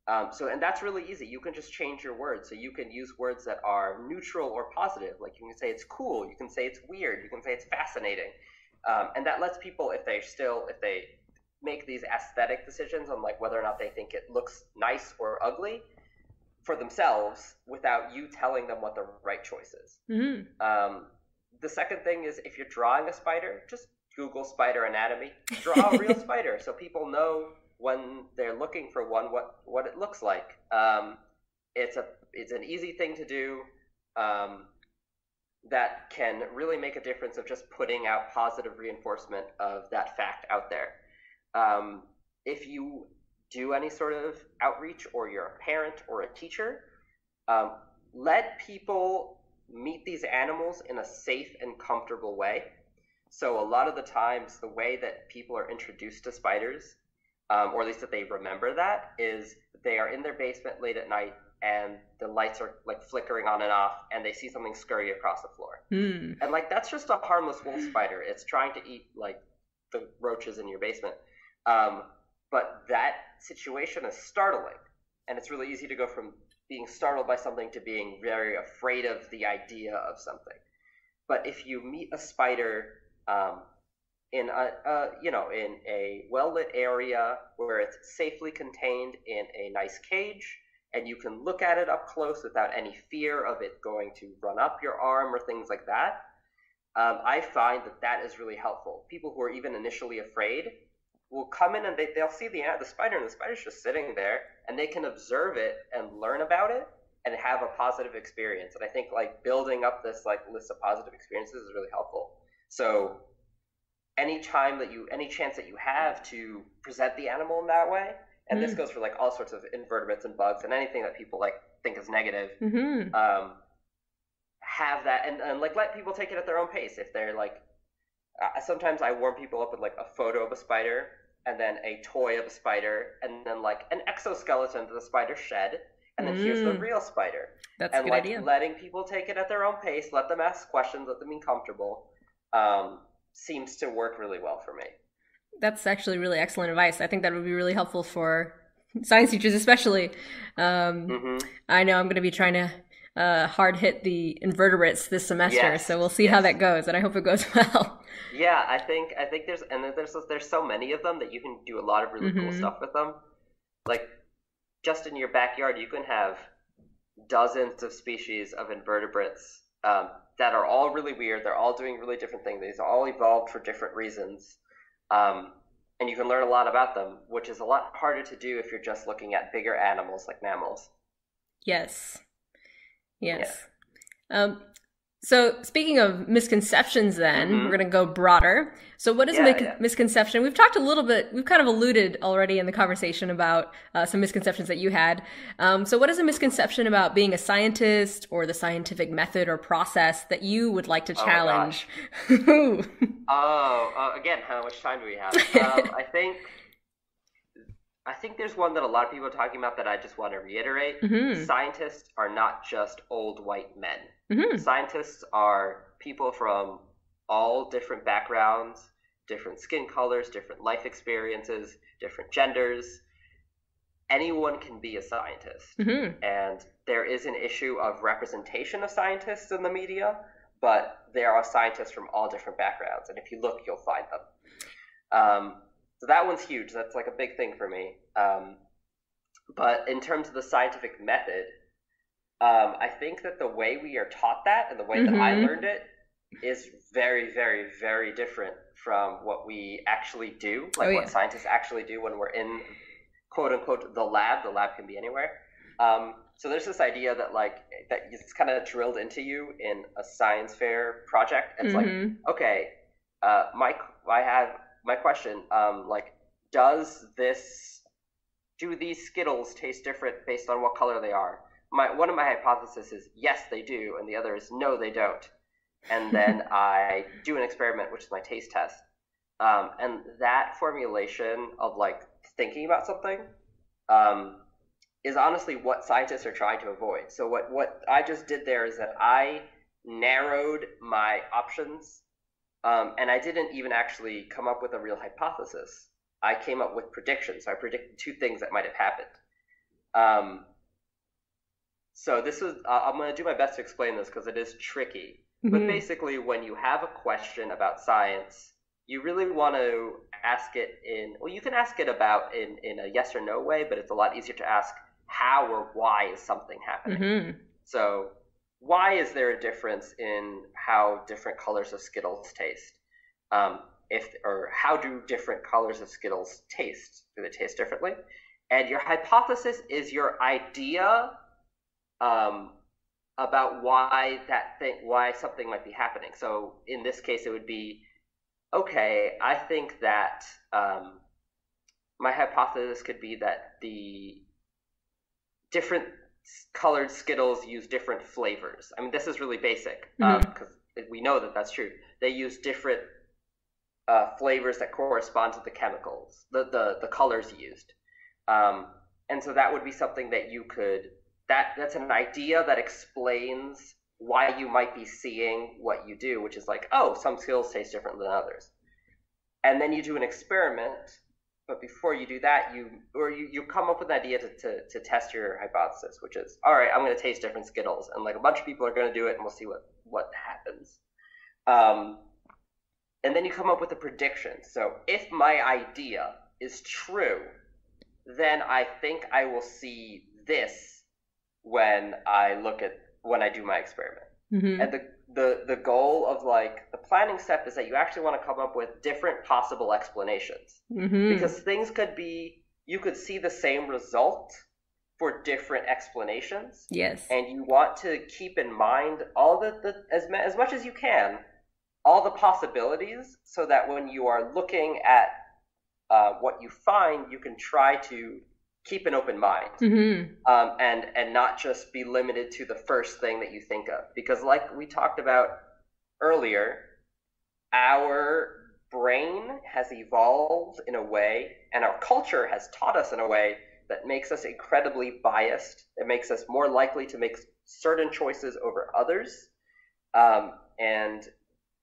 And that's really easy. You can just change your words. So you can use words that are neutral or positive. Like you can say it's cool. You can say it's weird. You can say it's fascinating. And that lets people, if they make these aesthetic decisions on like whether or not they think it looks nice or ugly for themselves without you telling them what the right choice is. Mm-hmm. The second thing is, if you're drawing a spider, just Google spider anatomy, draw a real spider so people know when they're looking for one what it looks like. It's an easy thing to do that can really make a difference of just putting out positive reinforcement of that fact out there. If you do any sort of outreach, or you're a parent or a teacher, let people meet these animals in a safe and comfortable way. So a lot of the times, the way that people are introduced to spiders, or at least that they remember that, is they are in their basement late at night and the lights are like flickering on and off and they see something scurry across the floor. Mm. And like, that's just a harmless wolf spider. It's trying to eat like the roaches in your basement. But that situation is startling. And it's really easy to go from being startled by something to being very afraid of the idea of something. But if you meet a spider in a well-lit area where it's safely contained in a nice cage, and you can look at it up close without any fear of it going to run up your arm or things like that, I find that that is really helpful. People who are even initially afraid will come in and they'll see the spider, and the spider's just sitting there, and they can observe it and learn about it and have a positive experience. And I think like building up this like list of positive experiences is really helpful. So any chance that you have to present the animal in that way, and this goes for like all sorts of invertebrates and bugs and anything that people like think is negative, mm-hmm. Have that and like let people take it at their own pace. If they're like, sometimes I warm people up with like a photo of a spider and then a toy of a spider and then like an exoskeleton that the spider shed, and then here's the real spider. That's a good idea. Letting people take it at their own pace, let them ask questions, let them be comfortable, seems to work really well for me. That's actually really excellent advice. I think that would be really helpful for science teachers, especially. Mm-hmm. I know I'm going to be trying to hard hit the invertebrates this semester, so we'll see how that goes, and I hope it goes well. Yeah, I think there's so many of them that you can do a lot of really cool stuff with them. Like just in your backyard, you can have dozens of species of invertebrates that are all really weird. They're all doing really different things. These all evolved for different reasons. And you can learn a lot about them, which is a lot harder to do if you're just looking at bigger animals like mammals. Yes. Yeah. So speaking of misconceptions, then we're going to go broader. So what is misconception? We've talked a little bit, we've kind of alluded already in the conversation about some misconceptions that you had. So what is a misconception about being a scientist or the scientific method or process that you would like to challenge? Again, how much time do we have? I think there's one that a lot of people are talking about that I just want to reiterate. Mm-hmm. Scientists are not just old white men. Mm-hmm. Scientists are people from all different backgrounds, different skin colors, different life experiences, different genders. Anyone can be a scientist. Mm-hmm. And there is an issue of representation of scientists in the media, but there are scientists from all different backgrounds. And if you look, you'll find them. So that one's huge. That's like a big thing for me. But in terms of the scientific method, I think that the way we are taught that and the way that I learned it is very, very, very different from what we actually do, like what scientists actually do when we're in, quote unquote, the lab. The lab can be anywhere. So there's this idea that it's kind of drilled into you in a science fair project. It's like, okay, my question, do these Skittles taste different based on what color they are? One of my hypotheses is yes, they do, and the other is no, they don't. And then I do an experiment, which is my taste test. And that formulation of like thinking about something is honestly what scientists are trying to avoid. So what I just did there is that I narrowed my options. And I didn't even actually come up with a real hypothesis. I came up with predictions. So I predicted two things that might have happened. So this is, I'm going to do my best to explain this because it is tricky. Mm-hmm. But basically, when you have a question about science, you really want to ask it in, well, you can ask it about in a yes or no way, but it's a lot easier to ask how or why is something happening. Mm-hmm. So why is there a difference in how different colors of Skittles taste? How do different colors of Skittles taste? Do they taste differently? And your hypothesis is your idea about why something might be happening. So in this case, it would be, okay, I think that my hypothesis could be that the different colored Skittles use different flavors. I mean, this is really basic because we know that that's true. They use different flavors that correspond to the chemicals, the colors used. And so that would be something that you could, that's an idea that explains why you might be seeing what you do, which is like, oh, some Skittles taste different than others. And then you do an experiment, but before you do that, you come up with an idea to test your hypothesis, which is, all right, I'm going to taste different Skittles, and like a bunch of people are going to do it, and we'll see what happens. And then you come up with a prediction. So if my idea is true, then I think I will see this when I do my experiment. Mm-hmm. And the goal of like the planning step is that you actually want to come up with different possible explanations, mm-hmm. because things could be, you could see the same result for different explanations. Yes. And you want to keep in mind all as much as you can, all the possibilities, so that when you are looking at what you find, you can try to keep an open mind, mm-hmm. and not just be limited to the first thing that you think of. Because like we talked about earlier, our brain has evolved in a way, and our culture has taught us in a way that makes us incredibly biased. It makes us more likely to make certain choices over others. And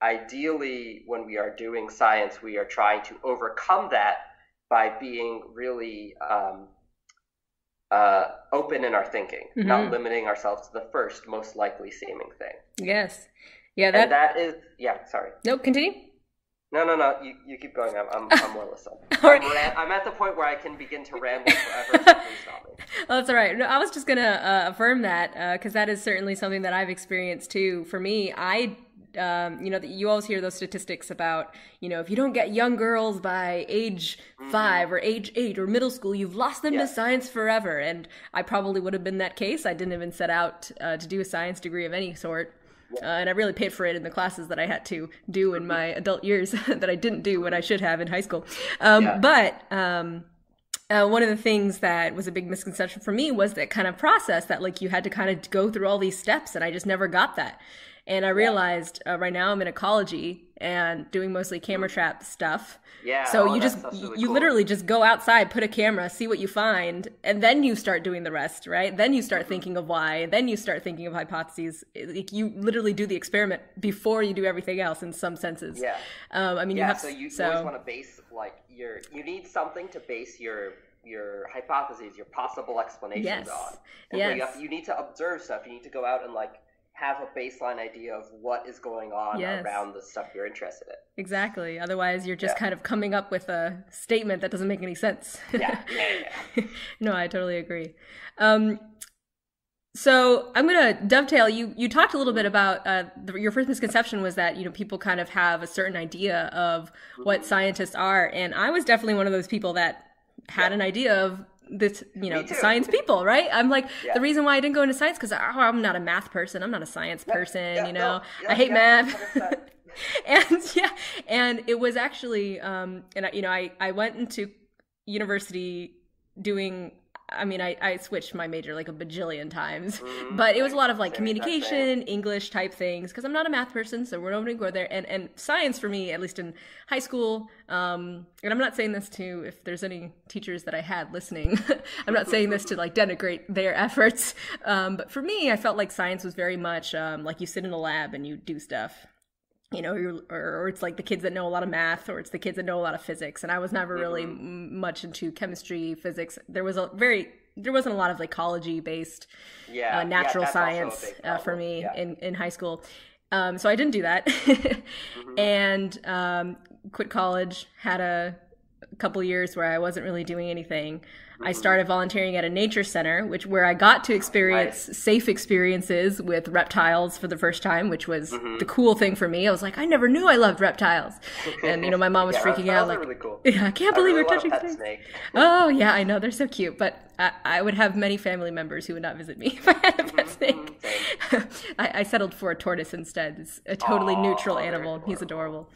ideally, when we are doing science, we are trying to overcome that by being really open in our thinking, mm-hmm. not limiting ourselves to the first most likely seeming thing. Yes. Yeah. Sorry. No, continue. No. You keep going. I'm more listening. I'm at the point where I can begin to ramble forever. So please stop me. Well, that's all right. No, I was just going to affirm that because that is certainly something that I've experienced too. For me, you always hear those statistics about, you know, if you don't get young girls by age 5 or age 8 or middle school, you've lost them to science forever. And I probably would have been that case. I didn't even set out to do a science degree of any sort. And I really paid for it in the classes that I had to do in my adult years that I didn't do when I should have in high school. One of the things that was a big misconception for me was that kind of process that like you had to kind of go through all these steps, and I just never got that. And I realized right now I'm in ecology and doing mostly camera trap stuff. Yeah. So you literally just go outside, put a camera, see what you find, and then you start doing the rest, right? Then you start thinking of why, and then you start thinking of hypotheses. You literally do the experiment before you do everything else in some senses. Yeah. You always want to base you need something to base your hypotheses, your possible explanations on. And you need to observe stuff. You need to go out and have a baseline idea of what is going on around the stuff you're interested in. Exactly. Otherwise, you're just kind of coming up with a statement that doesn't make any sense. Yeah. No, I totally agree. So I'm going to dovetail. You talked a little bit about your first misconception was that, you know, people kind of have a certain idea of what scientists are. And I was definitely one of those people that had an idea of this, you know, the science people, right? I'm like, the reason why I didn't go into science because I'm not a math person, I'm not a science person, you know, I hate math. and it was actually, I went into university doing. I mean, I switched my major like a bajillion times, but it was a lot of communication, English type things, because I'm not a math person, so we're not going to go there. And science for me, at least in high school, and I'm not saying this to, if there's any teachers that I had listening, I'm not saying this to denigrate their efforts, but for me, I felt like science was very much like you sit in a lab and you do stuff. You know, or it's like the kids that know a lot of math, or it's the kids that know a lot of physics. And I was never really much into chemistry, physics. There wasn't a lot of ecology-based natural science for me in high school. So I didn't do that. And quit college, had a couple years where I wasn't really doing anything. I started volunteering at a nature center, where I got to experience safe experiences with reptiles for the first time, which was the cool thing for me. I was like, I never knew I loved reptiles. And, you know, my mom was freaking out. Like, really cool. I can't believe we're touching snakes. Oh, yeah, I know. They're so cute. But I would have many family members who would not visit me if I had a pet snake. I settled for a tortoise instead. It's a totally neutral animal. Adorable. He's adorable.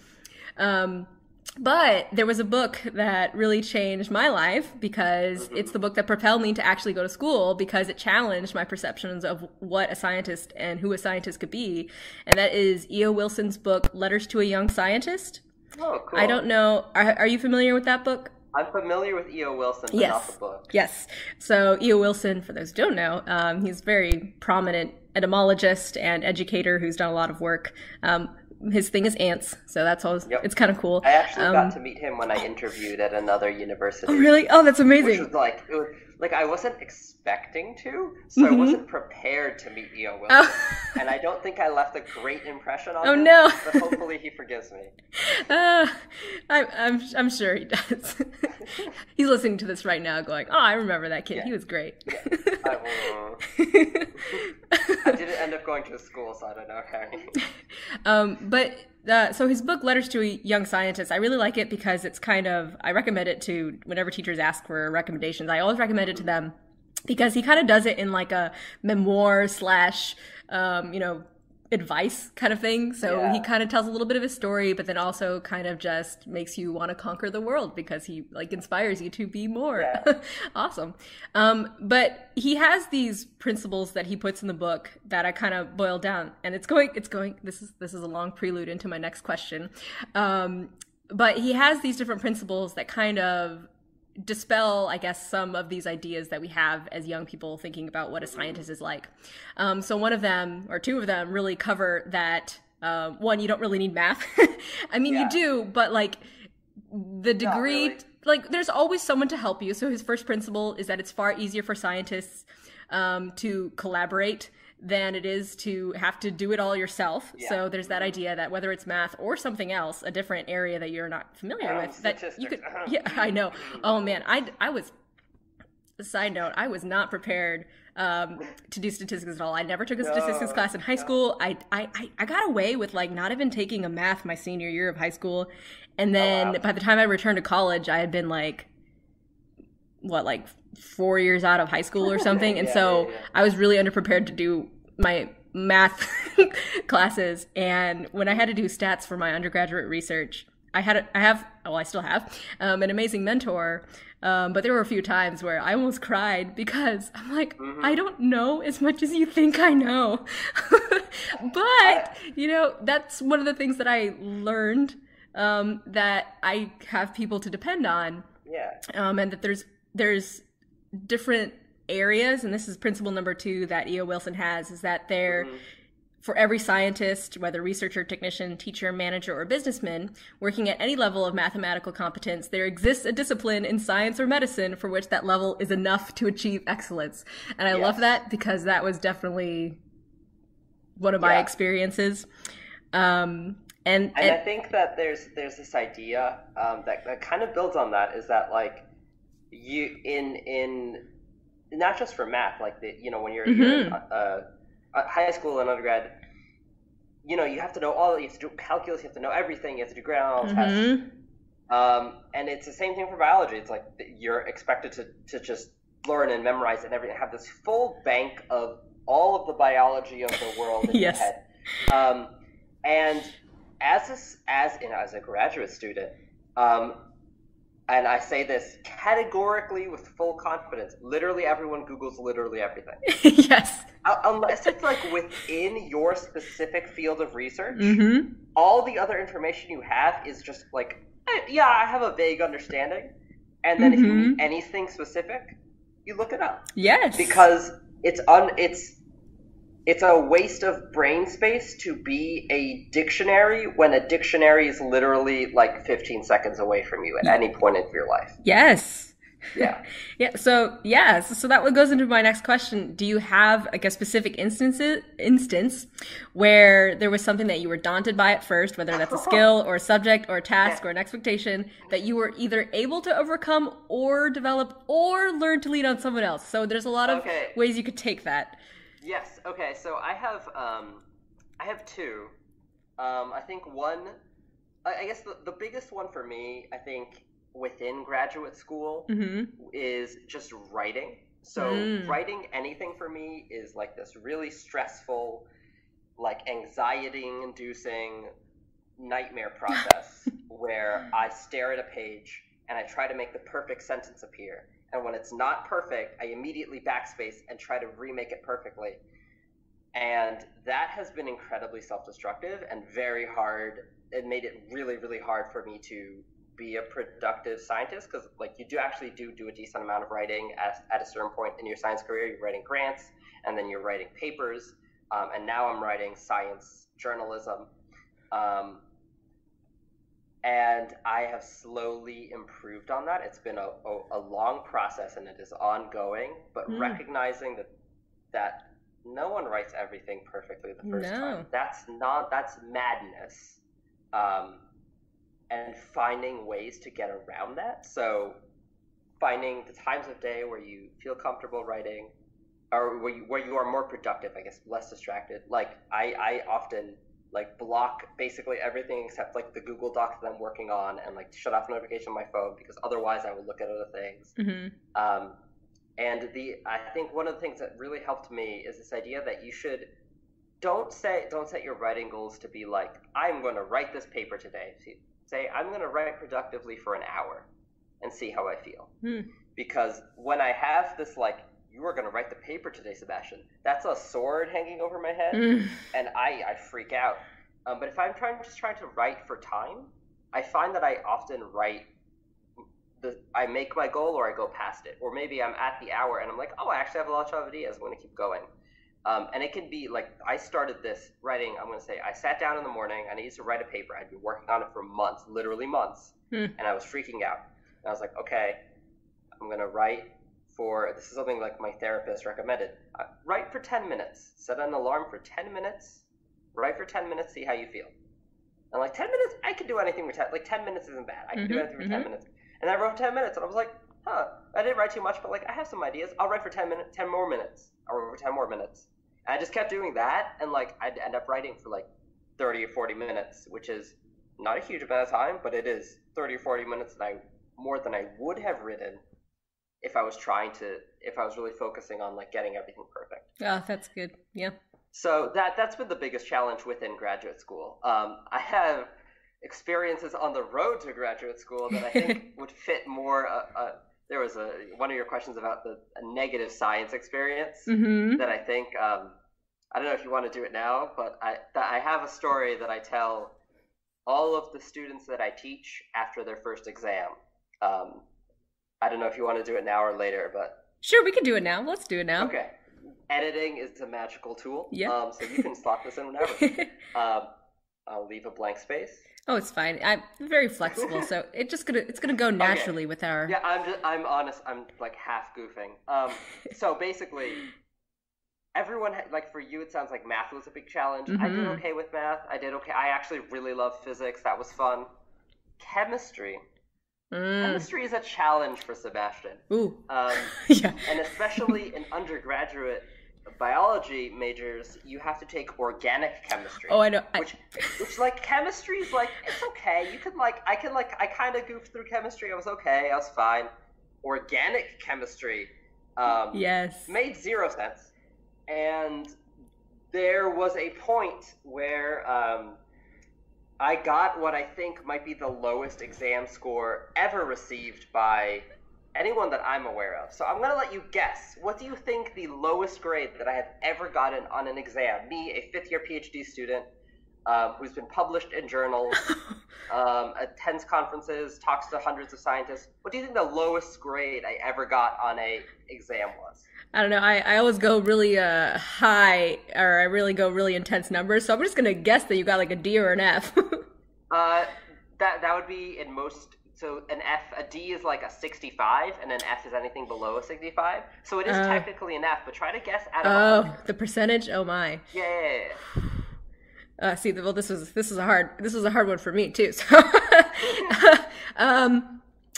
But there was a book that really changed my life, because it's the book that propelled me to actually go to school, because it challenged my perceptions of what a scientist and who a scientist could be. And that is E.O. Wilson's book, Letters to a Young Scientist. Oh, cool. I don't know. Are you familiar with that book? I'm familiar with E.O. Wilson, but not the book. Yes. So E.O. Wilson, for those who don't know, he's a very prominent etymologist and educator who's done a lot of work. His thing is ants, so that's always, it's kind of cool. I actually got to meet him when I interviewed at another university. Oh, really? Oh, that's amazing. Which was like, it was, like, I wasn't expecting to, so I wasn't prepared to meet E.O. Wilson. And I don't think I left a great impression on him. Oh, no. But hopefully he forgives me. I'm sure he does. He's listening to this right now going, oh, I remember that kid. Yeah. He was great. I didn't end up going to school, so I don't know how. So his book, Letters to a Young Scientist, I really like it because it's kind of, I recommend it to whenever teachers ask for recommendations. I always recommend it to them because he kind of does it in like a memoir slash, you know, advice kind of thing. So he kind of tells a little bit of his story, but then also kind of just makes you want to conquer the world because he like inspires you to be more awesome. But he has these principles that he puts in the book that I kind of boiled down, and this is a long prelude into my next question. But he has these different principles that kind of dispel, I guess, some of these ideas that we have as young people thinking about what a scientist is like. So one of them, or two of them, really cover that. One, you don't really need math. I mean, you do, but like the degree, really. Like there's always someone to help you. So his first principle is that it's far easier for scientists to collaborate than it is to have to do it all yourself. So there's that idea that whether it's math or something else, a different area that you're not familiar with, that you could, I know. Oh man, I was, side note, I was not prepared to do statistics at all. I never took a statistics class in high school. I got away with like not even taking a math my senior year of high school. And then by the time I returned to college, I had been like, what, like 4 years out of high school or something. And I was really underprepared to do my math classes. And when I had to do stats for my undergraduate research, I still have an amazing mentor. But there were a few times where I almost cried because I'm like, I don't know as much as you think I know. But, you know, that's one of the things that I learned, that I have people to depend on. Yeah. And that there's different areas, and this is principle number 2 that E.O. Wilson has, is that there, for every scientist, whether researcher, technician, teacher, manager, or businessman, working at any level of mathematical competence, there exists a discipline in science or medicine for which that level is enough to achieve excellence. And I love that because that was definitely one of my experiences. And I think that there's this idea that kind of builds on that, is that like, you in not just for math, like the, you know, when you're in high school and undergrad, you know, you have to know all, you have to do calculus, you have to know everything, you have to do grand old tests, and it's the same thing for biology. It's like you're expected to just learn and memorize and everything, have this full bank of all of the biology of the world in your head. And as a graduate student, and I say this categorically with full confidence, literally everyone Googles literally everything. Unless it's like within your specific field of research, all the other information you have is just like, yeah, I have a vague understanding. And then if you need anything specific, you look it up. Yes. Because it's a waste of brain space to be a dictionary when a dictionary is literally like 15 seconds away from you at any point in your life. Yes. Yeah. Yeah. So yeah. So that goes into my next question. Do you have like a specific instance where there was something that you were daunted by at first, whether that's a skill or a subject or a task or an expectation that you were either able to overcome or develop or learn to lead on someone else? So there's a lot of ways you could take that. Yes. Okay. So I have two. I think one, I guess the biggest one for me, I think, within graduate school is just writing. So writing anything for me is like this really stressful, like anxiety-inducing nightmare process where I stare at a page and I try to make the perfect sentence appear. And when it's not perfect, I immediately backspace and try to remake it perfectly. And that has been incredibly self-destructive and very hard. It made it really, really hard for me to be a productive scientist, because like you do actually do a decent amount of writing at a certain point in your science career. You're writing grants, and then you're writing papers, and now I'm writing science journalism, and I have slowly improved on that. It's been a long process, and it is ongoing, but recognizing that no one writes everything perfectly the first time. That's madness. And finding ways to get around that. So finding the times of day where you feel comfortable writing, or where you are more productive, I guess, less distracted. Like I often like block basically everything except like the Google Doc that I'm working on, and like shut off notification on my phone, because otherwise I will look at other things. And I think one of the things that really helped me is this idea that you should don't set your writing goals to be like, I'm going to write this paper today. Say, I'm going to write productively for an hour and see how I feel. Because when I have this, like, you are going to write the paper today, Sebastian, that's a sword hanging over my head. And I freak out. But if I'm just trying to write for time, I find that I often write, I make my goal or I go past it. Or maybe I'm at the hour and I'm like, oh, I actually have a lot of ideas. I'm going to keep going. And it can be like, I started this writing, I'm going to say, I sat down in the morning, I needed to write a paper. I'd been working on it for months, literally months. And I was freaking out. And I was like, okay, I'm going to write for, this is something like my therapist recommended, write for 10 minutes, set an alarm for 10 minutes, write for 10 minutes, see how you feel. And like 10 minutes, I could do anything for 10, like 10 minutes isn't bad. I can do anything for 10 minutes. And I wrote 10 minutes and I was like, huh, I didn't write too much, but like I have some ideas. I'll write for 10 more minutes. I'll write for 10 more minutes. And I just kept doing that, and like I'd end up writing for like 30 or 40 minutes, which is not a huge amount of time, but it is 30 or 40 minutes more than I would have written if I was if I was really focusing on like getting everything perfect. Oh, that's good. Yeah. So that's been the biggest challenge within graduate school. I have experiences on the road to graduate school that I think would fit more. There was one of your questions about a negative science experience that I think, I don't know if you want to do it now, but I have a story that I tell all of the students that I teach after their first exam. I don't know if you want to do it now or later, but. Sure, we can do it now. Let's do it now. Okay. Editing is a magical tool. Yeah. So you can slot this in whenever. I'll leave a blank space. Oh, it's fine. I'm very flexible, so it's gonna go naturally with our. Yeah, I'm honest. I'm like half goofing. So basically, everyone like for you, it sounds like math was a big challenge. I did okay with math. I did okay. I actually really loved physics. That was fun. Chemistry. Chemistry is a challenge for Sebastian. Ooh. Yeah. And especially in undergraduate biology majors, you have to take organic chemistry. Oh, I know. Which like chemistry is like, it's okay. You can like, I kind of goofed through chemistry. I was okay. I was fine. Organic chemistry. Made zero sense. And there was a point where I got what I think might be the lowest exam score ever received by anyone that I'm aware of. So I'm going to let you guess. What do you think the lowest grade that I have ever gotten on an exam? Me, a fifth-year PhD student who's been published in journals, attends conferences, talks to hundreds of scientists. What do you think the lowest grade I ever got on an exam was? I don't know. I always go really high, or I really go really intense numbers. So I'm just going to guess that you got like a D or an F. That would be in most So an F, a D is like a 65, and an F is anything below a 65. So it is technically an F, but try to guess out of 100. The percentage. Oh my. Yeah. See, well, this was a hard one for me too. So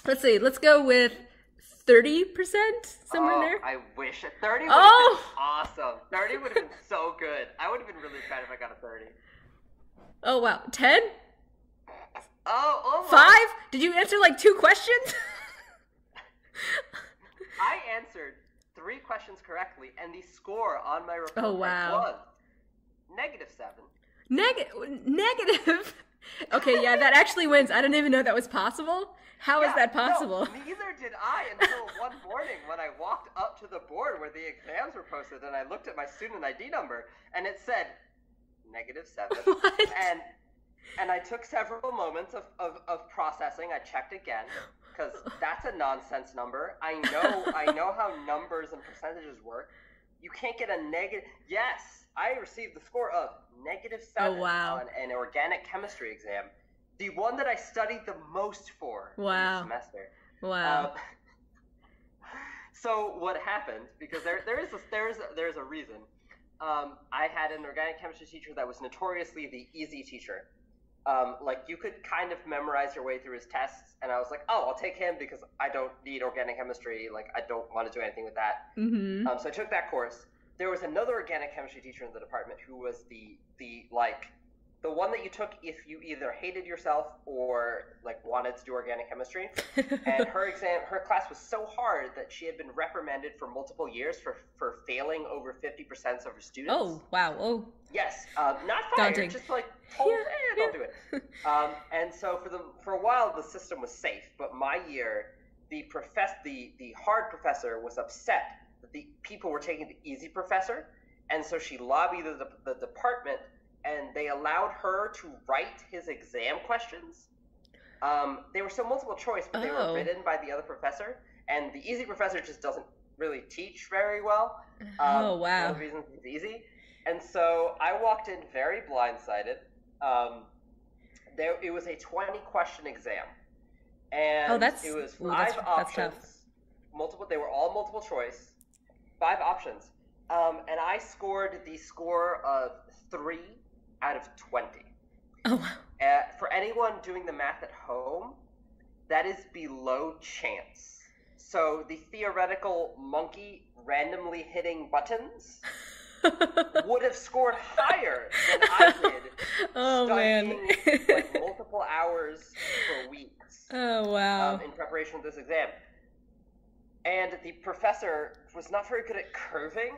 let's see. Let's go with 30%, somewhere there. I wish 30 would have been awesome. 30 would have been so good. I would have been really excited if I got a 30. Oh wow, 10. Oh, 5? Did you answer like 2 questions? I answered 3 questions correctly, and the score on my report was -7. Negative. Okay, yeah, that actually wins. I didn't even know that was possible. How is that possible? No, neither did I until one morning when I walked up to the board where the exams were posted, and I looked at my student ID number, and it said -7. What? And I took several moments of processing. I checked again, because that's a nonsense number. I know how numbers and percentages work. You can't get a negative. Yes, I received the score of -7 on an organic chemistry exam, the one that I studied the most for this semester. Wow. So what happened? Because there is a reason. I had an organic chemistry teacher that was notoriously the easy teacher. Like, you could kind of memorize your way through his tests, and I was like, I'll take him because I don't need organic chemistry. Like, I don't want to do anything with that. Mm-hmm. So I took that course. There was another organic chemistry teacher in the department who was the one that you took if you either hated yourself or like wanted to do organic chemistry. And her class was so hard that she had been reprimanded for multiple years for failing over 50% of her students. Oh wow! Oh yes, not fired, just like told, don't do it. And so for a while the system was safe, but my year the hard professor was upset that the people were taking the easy professor, and so she lobbied the department. And they allowed her to write his exam questions. They were still multiple choice, but they were written by the other professor. And the easy professor just doesn't really teach very well. For the reasons he's easy. And so I walked in very blindsided. It was a 20-question exam, and it was 5 options. They were all multiple choice. 5 options, and I scored the score of 3. Out of 20. Oh, wow. For anyone doing the math at home, that is below chance. So the theoretical monkey randomly hitting buttons would have scored higher than I did. Studying like multiple hours for weeks. Oh wow! In preparation for this exam, and the professor was not very good at curving.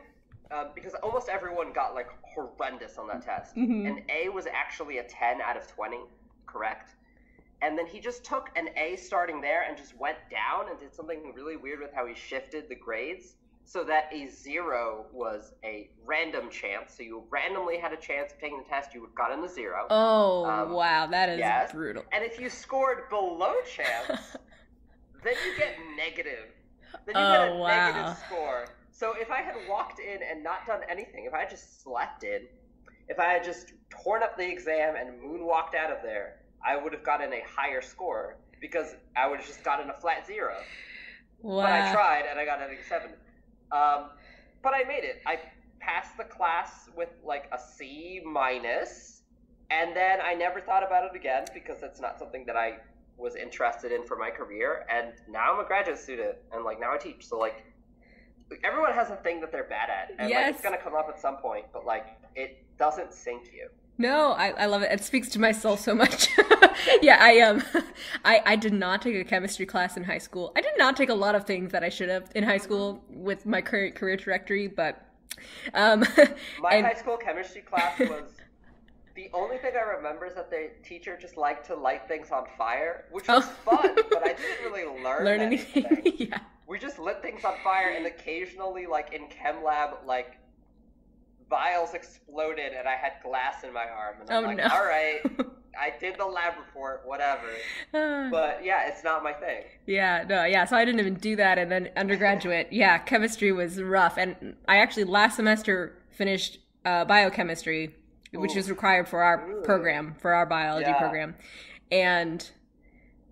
Because almost everyone got like horrendous on that test. Mm-hmm. And A was actually a 10 out of 20, correct? And then he just took an A starting there and just went down and did something really weird with how he shifted the grades so that a 0 was a random chance. So you randomly had a chance of taking the test, you got in the 0. Oh, wow, that is brutal. And if you scored below chance, then you get negative. Then you get a negative score. So if I had walked in and not done anything, if I had just slept in, if I had just torn up the exam and moonwalked out of there, I would have gotten a higher score because I would have just gotten a flat 0. Wow. But I tried and I got a -7. But I made it. I passed the class with like a C-, and then I never thought about it again because it's not something that I was interested in for my career. And now I'm a graduate student and like now I teach. So like, everyone has a thing that they're bad at, and like, it's going to come up at some point, but like it doesn't sink you. No, I love it. It speaks to my soul so much. Yeah, I did not take a chemistry class in high school. I did not take a lot of things that I should have in high school with my current career trajectory, but my high school chemistry class was the only thing I remember is that the teacher just liked to light things on fire, which was fun, but I didn't really learn anything. Yeah. We just lit things on fire, and occasionally, like, in chem lab, like, vials exploded, and I had glass in my arm. And I'm all right, I did the lab report, whatever. But, yeah, it's not my thing. Yeah, no, yeah, so I didn't even do that. And then undergraduate, yeah, chemistry was rough. And I actually last semester finished biochemistry, which is required for our program, for our biology program. And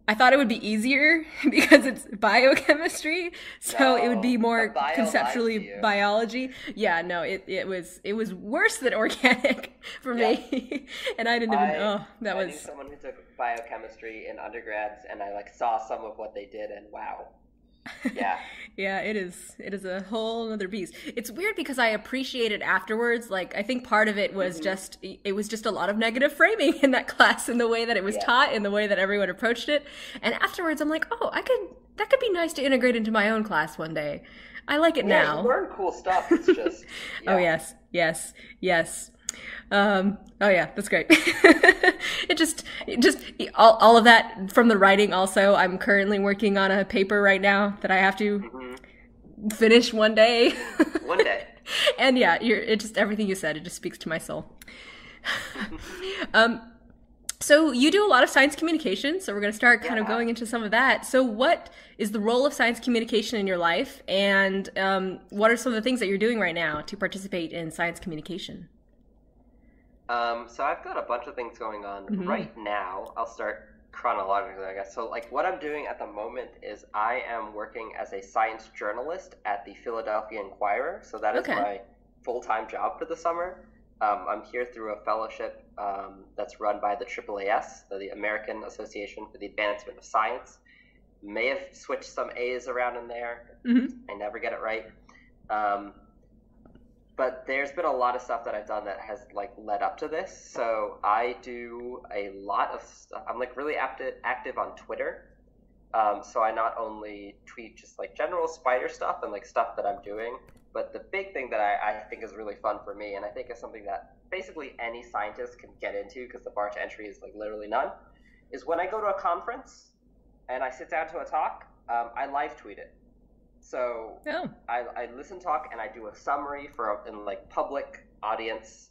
I thought it would be easier because it's biochemistry, so it would be more conceptually biology. Yeah, no, it was worse than organic for me, and I didn't even. I knew someone who took biochemistry in undergrads, and I saw some of what they did, and wow. Yeah. Yeah, it is a whole other beast. It's weird because I appreciate it afterwards. I think part of it was just a lot of negative framing in that class and the way that it was taught and the way that everyone approached it. And afterwards I'm like, oh, that could be nice to integrate into my own class one day. I like it now. You learn cool stuff. It's just Oh yes. Yes. Yes. Oh yeah, that's great. it just all of that from the writing. Also, I'm currently working on a paper right now that I have to finish one day. One day. And yeah, everything you said, it just speaks to my soul. So you do a lot of science communication. So we're going to start kind of going into some of that. So what is the role of science communication in your life? And what are some of the things that you're doing right now to participate in science communication? So I've got a bunch of things going on right now. I'll start chronologically, I guess. So what I'm doing at the moment is I am working as a science journalist at the Philadelphia Inquirer. So that is my full-time job for the summer. I'm here through a fellowship that's run by the AAAS, the American Association for the Advancement of Science. May have switched some A's around in there. I never get it right. But there's been a lot of stuff that I've done that has led up to this. So I do a lot of stuff. I'm really active on Twitter. So I not only tweet just general spider stuff and stuff that I'm doing, but the big thing that I think is really fun for me, and I think is something that basically any scientist can get into because the bar to entry is literally none, is when I go to a conference and I sit down to a talk, I live tweet it. So I listen, talk, and I do a summary for in public audience,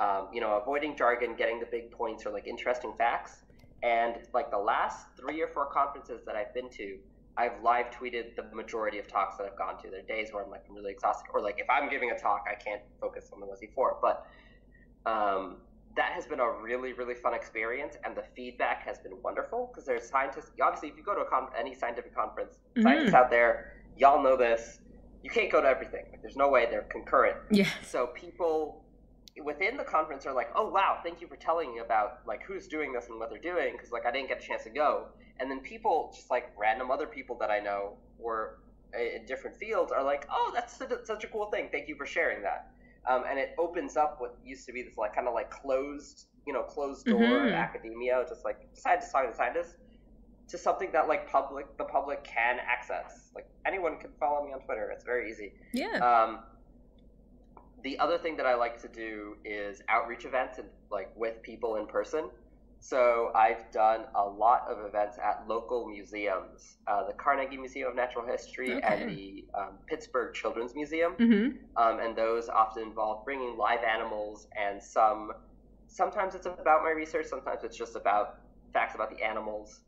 avoiding jargon, getting the big points or interesting facts. And the last 3 or 4 conferences that I've been to, I've live tweeted the majority of talks that I've gone to. There are days where I'm I'm really exhausted, or if I'm giving a talk, I can't focus on the ones before. But that has been a really, really fun experience, and the feedback has been wonderful because there's scientists. Obviously, if you go to any scientific conference, scientists out there. Y'all know this. You can't go to everything. There's no way they're concurrent. Yeah. So people within the conference are like, oh, wow, thank you for telling me about who's doing this and what they're doing because I didn't get a chance to go. And then people just random other people that I know were in different fields are like, oh, that's such a cool thing. Thank you for sharing that. And it opens up what used to be this closed, closed door academia, just scientists talking to scientists. To something that the public can access. Anyone can follow me on Twitter. It's very easy. Yeah. The other thing that I like to do is outreach events and with people in person. So I've done a lot of events at local museums, the Carnegie Museum of Natural History and the Pittsburgh Children's Museum. And those often involve bringing live animals and sometimes it's about my research. Sometimes it's just about facts about the animals.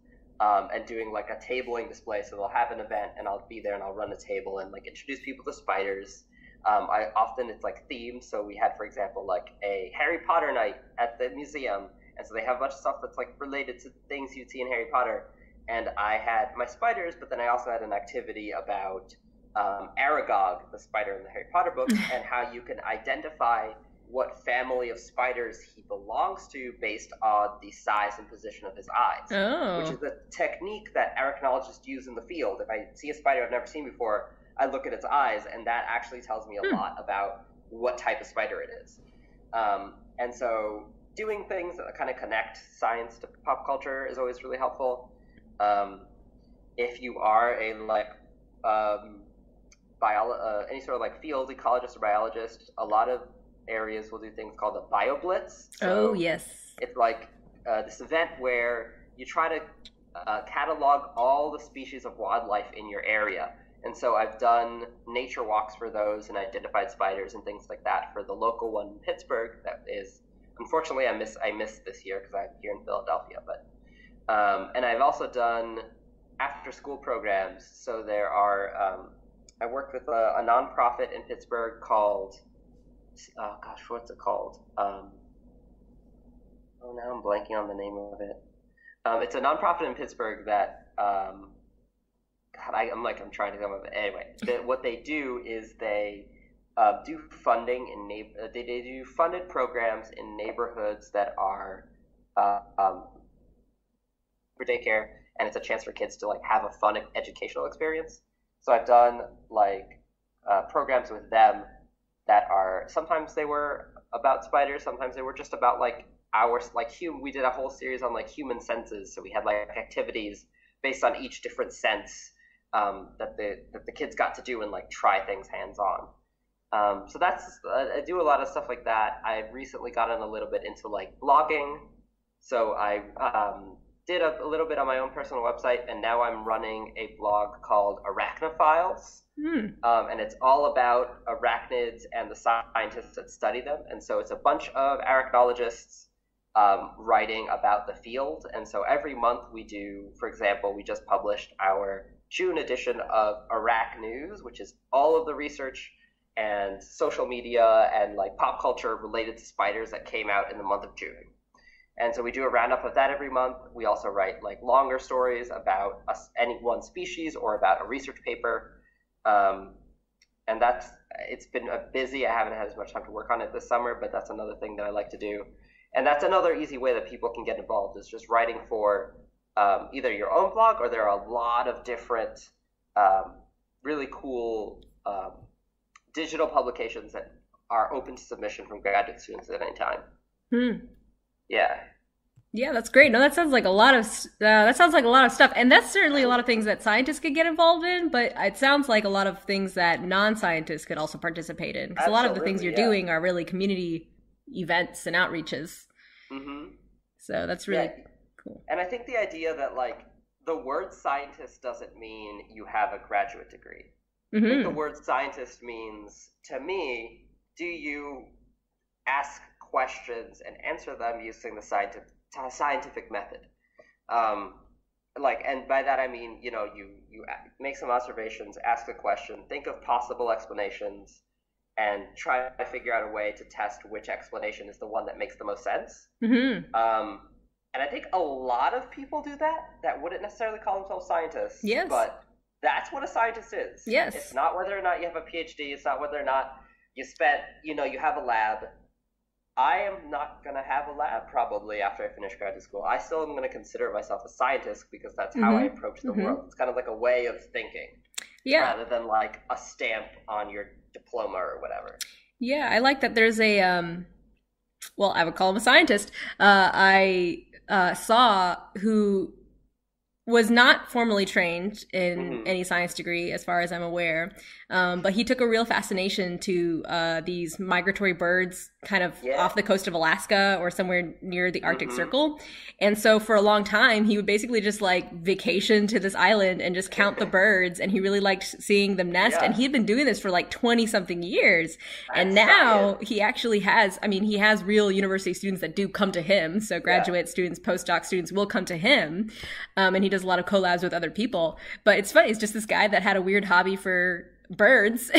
And doing a tabling display. So they'll have an event and I'll be there and I'll run a table and introduce people to spiders. It's themed. So we had, for example, a Harry Potter night at the museum. And so they have a bunch of stuff that's related to things you'd see in Harry Potter. And I had my spiders, but then I also had an activity about Aragog, the spider in the Harry Potter books, and how you can identify what family of spiders he belongs to based on the size and position of his eyes, which is a technique that arachnologists use in the field. If I see a spider I've never seen before, I look at its eyes, and that actually tells me a lot about what type of spider it is. And so doing things that kind of connect science to pop culture is always really helpful. If you are a any sort of field ecologist or biologist, a lot of areas will do things called the BioBlitz. So it's this event where you try to catalog all the species of wildlife in your area. And so I've done nature walks for those and identified spiders and things like that for the local one in Pittsburgh. That is, unfortunately, I missed this year because I'm here in Philadelphia. But and I've also done after-school programs. So there are I worked with a nonprofit in Pittsburgh called. Oh gosh, what's it called? Now I'm blanking on the name of it. It's a nonprofit in Pittsburgh that, I'm trying to come up with it. Anyway, what they do is they do funding they do funded programs in neighborhoods that are for daycare, and it's a chance for kids to like have a fun educational experience. So I've done like programs with them that are, sometimes they were about spiders, sometimes they were just about like we did a whole series on like human senses. So we had like activities based on each different sense that the kids got to do and like try things hands on. So that's, I do a lot of stuff like that. I've recently gotten a little bit into like blogging. So I did a little bit on my own personal website, and now I'm running a blog called Arachnophiles. And it's all about arachnids and the scientists that study them. And so it's a bunch of arachnologists writing about the field. And so every month we do, for example, we just published our June edition of Arach News, which is all of the research and social media and like pop culture related to spiders that came out in the month of June. And so we do a roundup of that every month. We also write like longer stories about any one species or about a research paper. And it's been busy. I haven't had as much time to work on it this summer, but that's another thing that I like to do. And that's another easy way that people can get involved, is just writing for either your own blog, or there are a lot of different really cool digital publications that are open to submission from graduate students at any time. Yeah, that's great. No, that sounds like a lot of stuff, and that's certainly a lot of things that scientists could get involved in. But it sounds like a lot of things that non-scientists could also participate in, because a lot of the things you're doing are really community events and outreaches. So that's really cool. And I think the idea that like the word scientist doesn't mean you have a graduate degree. I think the word scientist means, to me, do you ask questions and answer them using the scientific method, and by that I mean, you know, you make some observations, ask a question, think of possible explanations, and try to figure out a way to test which explanation is the one that makes the most sense. And I think a lot of people do that wouldn't necessarily call themselves scientists, but that's what a scientist is. It's not whether or not you have a PhD, it's not whether or not you spent, you know, you have a lab. I am not going to have a lab probably after I finish graduate school. I still am going to consider myself a scientist, because that's how I approach the world. It's kind of like a way of thinking, rather than like a stamp on your diploma or whatever. Yeah, I like that there's a, well, I would call him a scientist. I saw, who was not formally trained in any science degree, as far as I'm aware, but he took a real fascination to these migratory birds kind of off the coast of Alaska or somewhere near the Arctic Circle. And so for a long time, he would basically just like vacation to this island and just count the birds, and he really liked seeing them nest. And he had been doing this for like 20-something years. And now he actually has, I mean, he has real university students that do come to him. So graduate students, postdoc students will come to him, and he does a lot of collabs with other people. But it's funny, it's just this guy that had a weird hobby for birds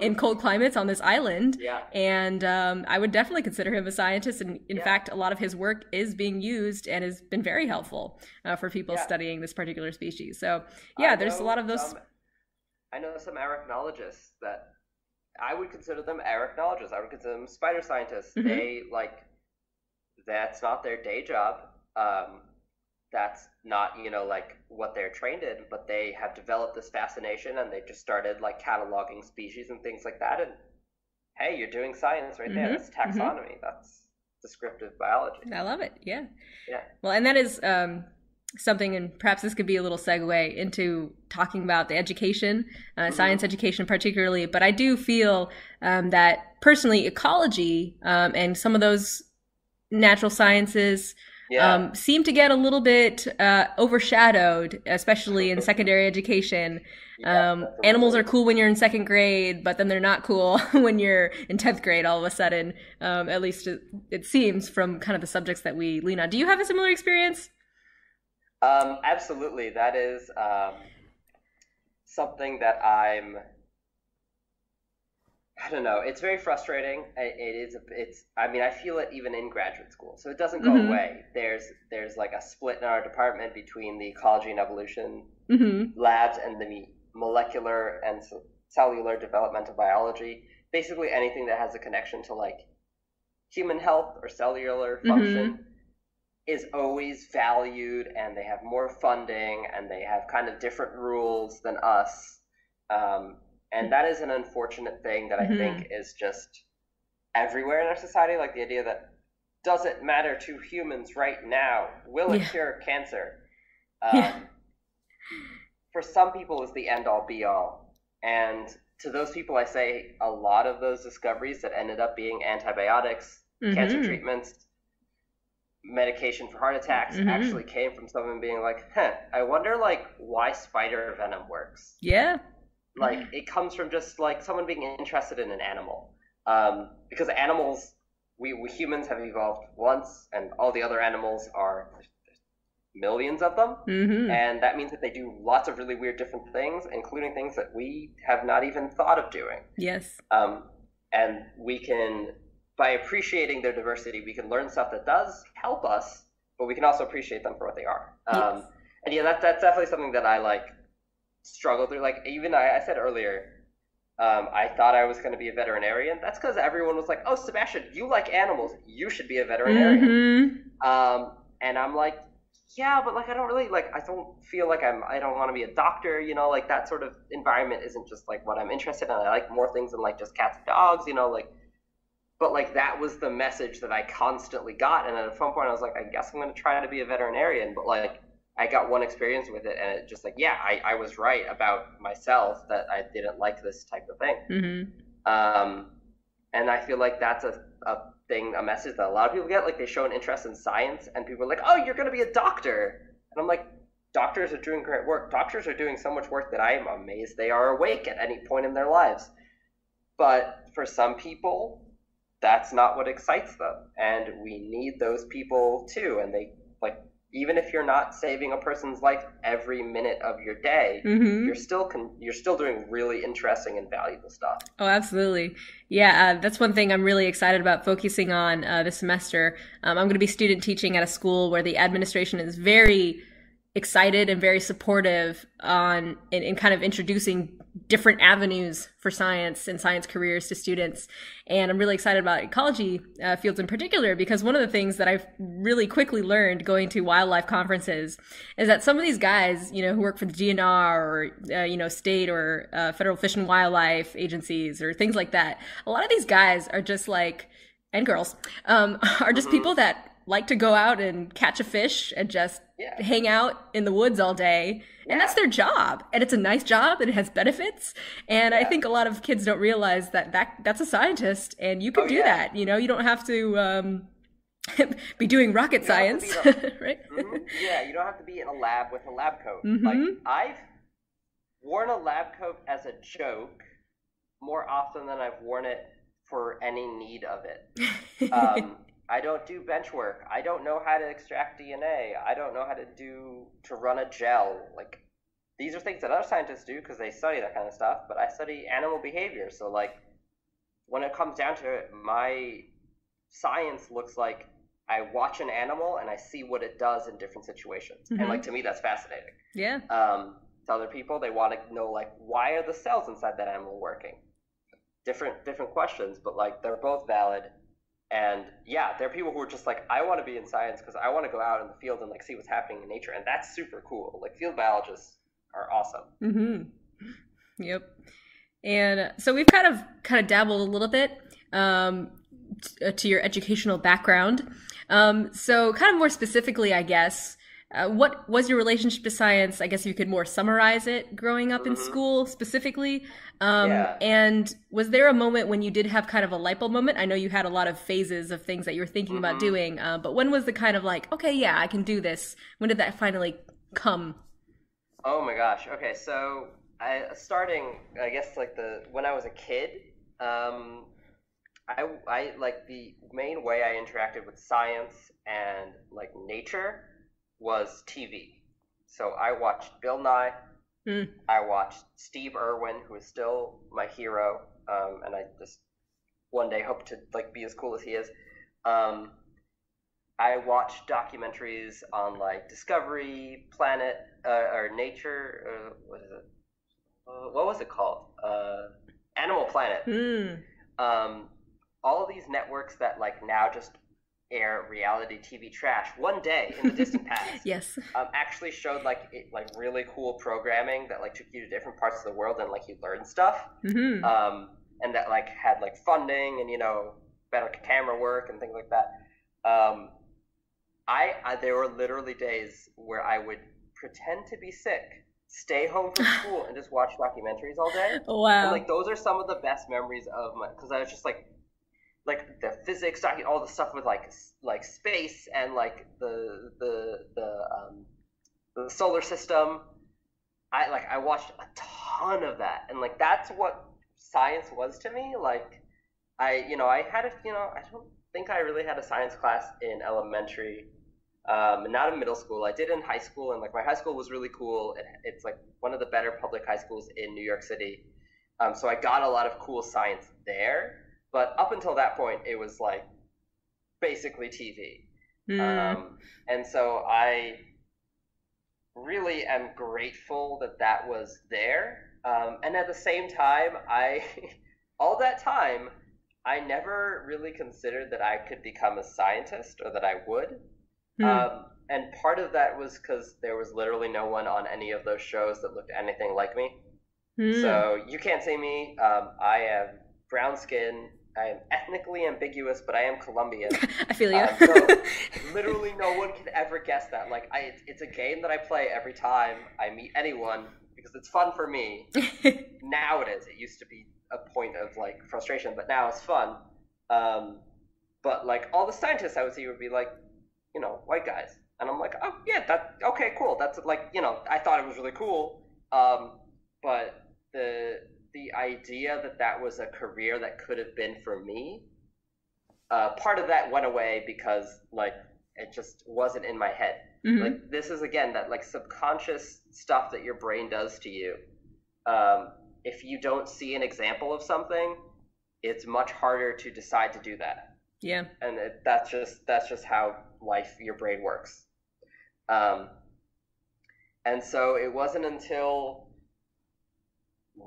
in cold climates on this island. And I would definitely consider him a scientist, and in fact a lot of his work is being used and has been very helpful for people studying this particular species. So there's a lot of those. I know some arachnologists that I would consider them arachnologists, I would consider them spider scientists. They like, that's not their day job, that's not, you know, like what they're trained in, but they have developed this fascination, and they just started like cataloging species and things like that. And hey, you're doing science right there. That's taxonomy. That's descriptive biology. I love it. Yeah. Well, and that is something, and perhaps this could be a little segue into talking about the education, science education particularly, but I do feel that personally ecology and some of those natural sciences seem to get a little bit overshadowed, especially in secondary education. Animals are cool when you're in second grade, but then they're not cool when you're in 10th grade all of a sudden, at least it seems from kind of the subjects that we lean on. Do you have a similar experience? Absolutely. That is something that I'm I don't know. It's very frustrating. It's I mean, I feel it even in graduate school. So it doesn't go away. There's like a split in our department between the ecology and evolution labs and the molecular and cellular developmental biology. Basically anything that has a connection to like human health or cellular function is always valued, and they have more funding and they have kind of different rules than us. And that is an unfortunate thing that I think is just everywhere in our society. Like the idea that, does it matter to humans right now? Will it cure cancer? For some people is the end all be all. And to those people, I say a lot of those discoveries that ended up being antibiotics, cancer treatments, medication for heart attacks actually came from someone being like, I wonder like why spider venom works. Like it comes from just like someone being interested in an animal, because animals, we humans have evolved once, and all the other animals are there's millions of them, and that means that they do lots of really weird different things, including things that we have not even thought of doing. And we can, by appreciating their diversity, we can learn stuff that does help us, but we can also appreciate them for what they are. And yeah, that's definitely something that I like. Struggle through, like even I said earlier, I thought I was going to be a veterinarian. That's because everyone was like, "Oh, Sebastian, you like animals. You should be a veterinarian." And I'm like, "Yeah, but like I don't really like. I don't feel like I'm. I don't want to be a doctor. You know, like that sort of environment isn't just like what I'm interested in. I like more things than like just cats and dogs. You know, like." But like that was the message that I constantly got, and at some point I was like, "I guess I'm going to try to be a veterinarian," but like. I got one experience with it, and it just like, yeah, I was right about myself that I didn't like this type of thing. And I feel like that's a thing, a message that a lot of people get. Like they show an interest in science, and people are like, "Oh, you're going to be a doctor," and I'm like, "Doctors are doing great work. Doctors are doing so much work that I am amazed they are awake at any point in their lives." But for some people, that's not what excites them, and we need those people too. And they like. Even if you're not saving a person's life every minute of your day, you're still doing really interesting and valuable stuff. Oh, absolutely. Yeah, that's one thing I'm really excited about focusing on this semester. I'm going to be student teaching at a school where the administration is very excited and very supportive on in kind of introducing different avenues for science and science careers to students. And I'm really excited about ecology fields in particular, because one of the things that I've really quickly learned going to wildlife conferences is that some of these guys, you know, who work for the GNR or, you know, state or federal fish and wildlife agencies or things like that, a lot of these guys are just like, and girls, are just people that like to go out and catch a fish and just hang out in the woods all day. And that's their job. And it's a nice job and it has benefits. And I think a lot of kids don't realize that, that's a scientist and you can do that. You know, you don't have to be doing rocket science, right? Yeah, you don't have to be in a lab with a lab coat. Like I've worn a lab coat as a joke more often than I've worn it for any need of it. I don't do bench work. I don't know how to extract DNA. I don't know how to run a gel. Like these are things that other scientists do because they study that kind of stuff, but I study animal behavior. So like when it comes down to it, my science looks like I watch an animal and I see what it does in different situations. And like to me that's fascinating. Yeah. To other people, they want to know like why are the cells inside that animal working? Different questions, but like they're both valid. And yeah, there are people who are just like, I want to be in science because I want to go out in the field and like see what's happening in nature. And that's super cool. Like field biologists are awesome. Yep. And so we've kind of dabbled a little bit to your educational background. So kind of more specifically, I guess, what was your relationship to science? I guess you could more summarize it growing up in school specifically. And was there a moment when you did have kind of a light bulb moment? I know you had a lot of phases of things that you were thinking about doing, but when was the kind of like, okay, yeah, I can do this. When did that finally come? Oh my gosh. Okay. So when I was a kid, I like the main way I interacted with science and like nature was TV. So I watched Bill Nye. I watched Steve Irwin, who is still my hero. and I just one day hope to like be as cool as he is. I watch documentaries on like Discovery, Planet, or Nature, or what is it? What was it called? Animal Planet. All of these networks that like now just air reality TV trash. One day in the distant past, yes, actually showed like really cool programming that like took you to different parts of the world and like you learned stuff, and that like had like funding and you know better camera work and things like that. I there were literally days where I would pretend to be sick, stay home from school, and just watch documentaries all day. Wow! And, like those are some of the best memories of my, because I was just like the physics, all the stuff with like space and like the solar system. I watched a ton of that, and like that's what science was to me. Like I don't think I really had a science class in elementary, not in middle school. I did in high school, and like my high school was really cool. It's like one of the better public high schools in New York City, so I got a lot of cool science there. But up until that point, it was like basically TV, and so I really am grateful that that was there. And at the same time, all that time, I never really considered that I could become a scientist or that I would. And part of that was because there was literally no one on any of those shows that looked anything like me. So You Can't See Me. I am brown skin. I am ethnically ambiguous, but I am Colombian. I feel you. So literally no one can ever guess that. Like it's a game that I play every time I meet anyone because it's fun for me. Now it is. It used to be a point of like frustration, but now it's fun. But like all the scientists I would see would be like, you know, white guys, and I'm like, oh yeah, that okay, cool. That's like, you know, I thought it was really cool. But the idea that was a career that could have been for me, part of that went away because like it just wasn't in my head. Like this is again that like subconscious stuff that your brain does to you. If you don't see an example of something, it's much harder to decide to do that. Yeah, and that's just how life, your brain works. And so it wasn't until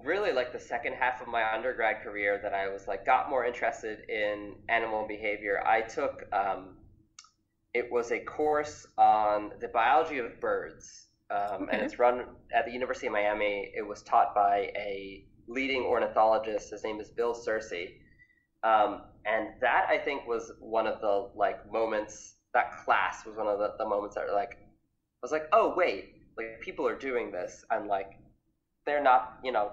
really like the second half of my undergrad career that I was like got more interested in animal behavior. I took it was a course on the biology of birds, and it's run at the University of Miami. It was taught by a leading ornithologist. His name is Bill Searcy, and that I think was one of the like moments. That class was one of the moments that like I was like, oh wait, like people are doing this, and like they're not, you know.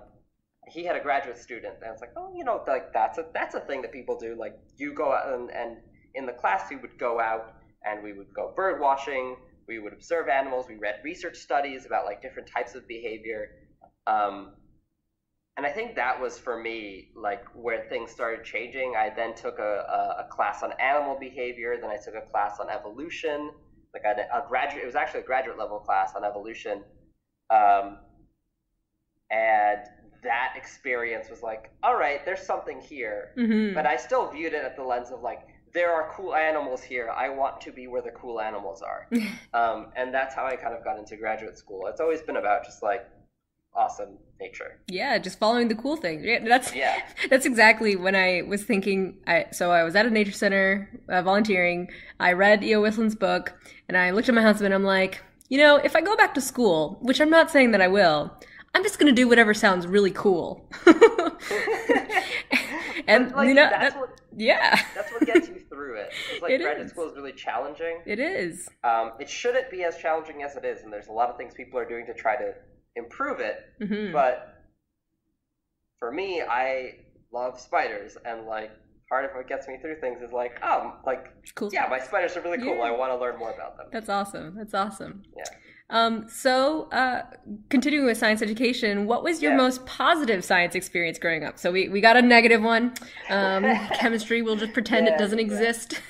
He had a graduate student, and it's like, oh, you know, like that's a thing that people do. Like you go out and in the class we would go out and we would go bird watching. We would observe animals. We read research studies about like different types of behavior, and I think that was for me like where things started changing. I then took a class on animal behavior. Then I took a class on evolution. Like a graduate, it was actually a graduate level class on evolution, and that experience was like, all right, there's something here, but I still viewed it at the lens of like, there are cool animals here. I want to be where the cool animals are. And that's how I kind of got into graduate school. It's always been about just like awesome nature. Yeah, just following the cool thing. That's exactly when I was thinking. So I was at a nature center volunteering. I read E.O. Wilson's book, and I looked at my husband. I'm like, you know, if I go back to school, which I'm not saying that I will, I'm just going to do whatever sounds really cool. And like, you know, that's what gets you through it. It's like graduate school is really challenging. It is. It shouldn't be as challenging as it is, and there's a lot of things people are doing to try to improve it. But for me, I love spiders, and like part of what gets me through things is like, cool. Yeah, my spiders are really cool. Yeah. I want to learn more about them. That's awesome. Yeah. So continuing with science education, what was your most positive science experience growing up? So we got a negative one, chemistry, we'll just pretend it doesn't exist.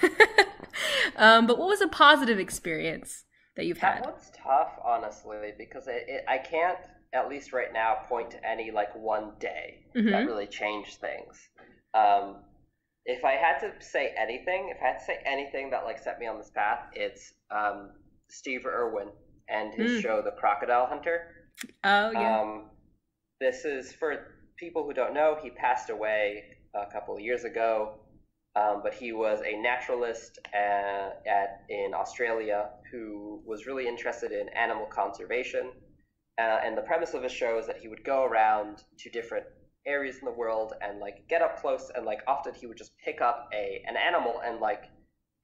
But what was a positive experitive experience that you've had? That one's tough, honestly, because I can't at least right now, point to any like one day that really changed things. If I had to say anything, that like set me on this path, it's Steve Irwin and his show, The Crocodile Hunter. Oh, yeah. This is for people who don't know, he passed away a couple of years ago, but he was a naturalist in Australia who was really interested in animal conservation. And the premise of his show is that he would go around to different areas in the world and like get up close, and like often he would just pick up an animal and like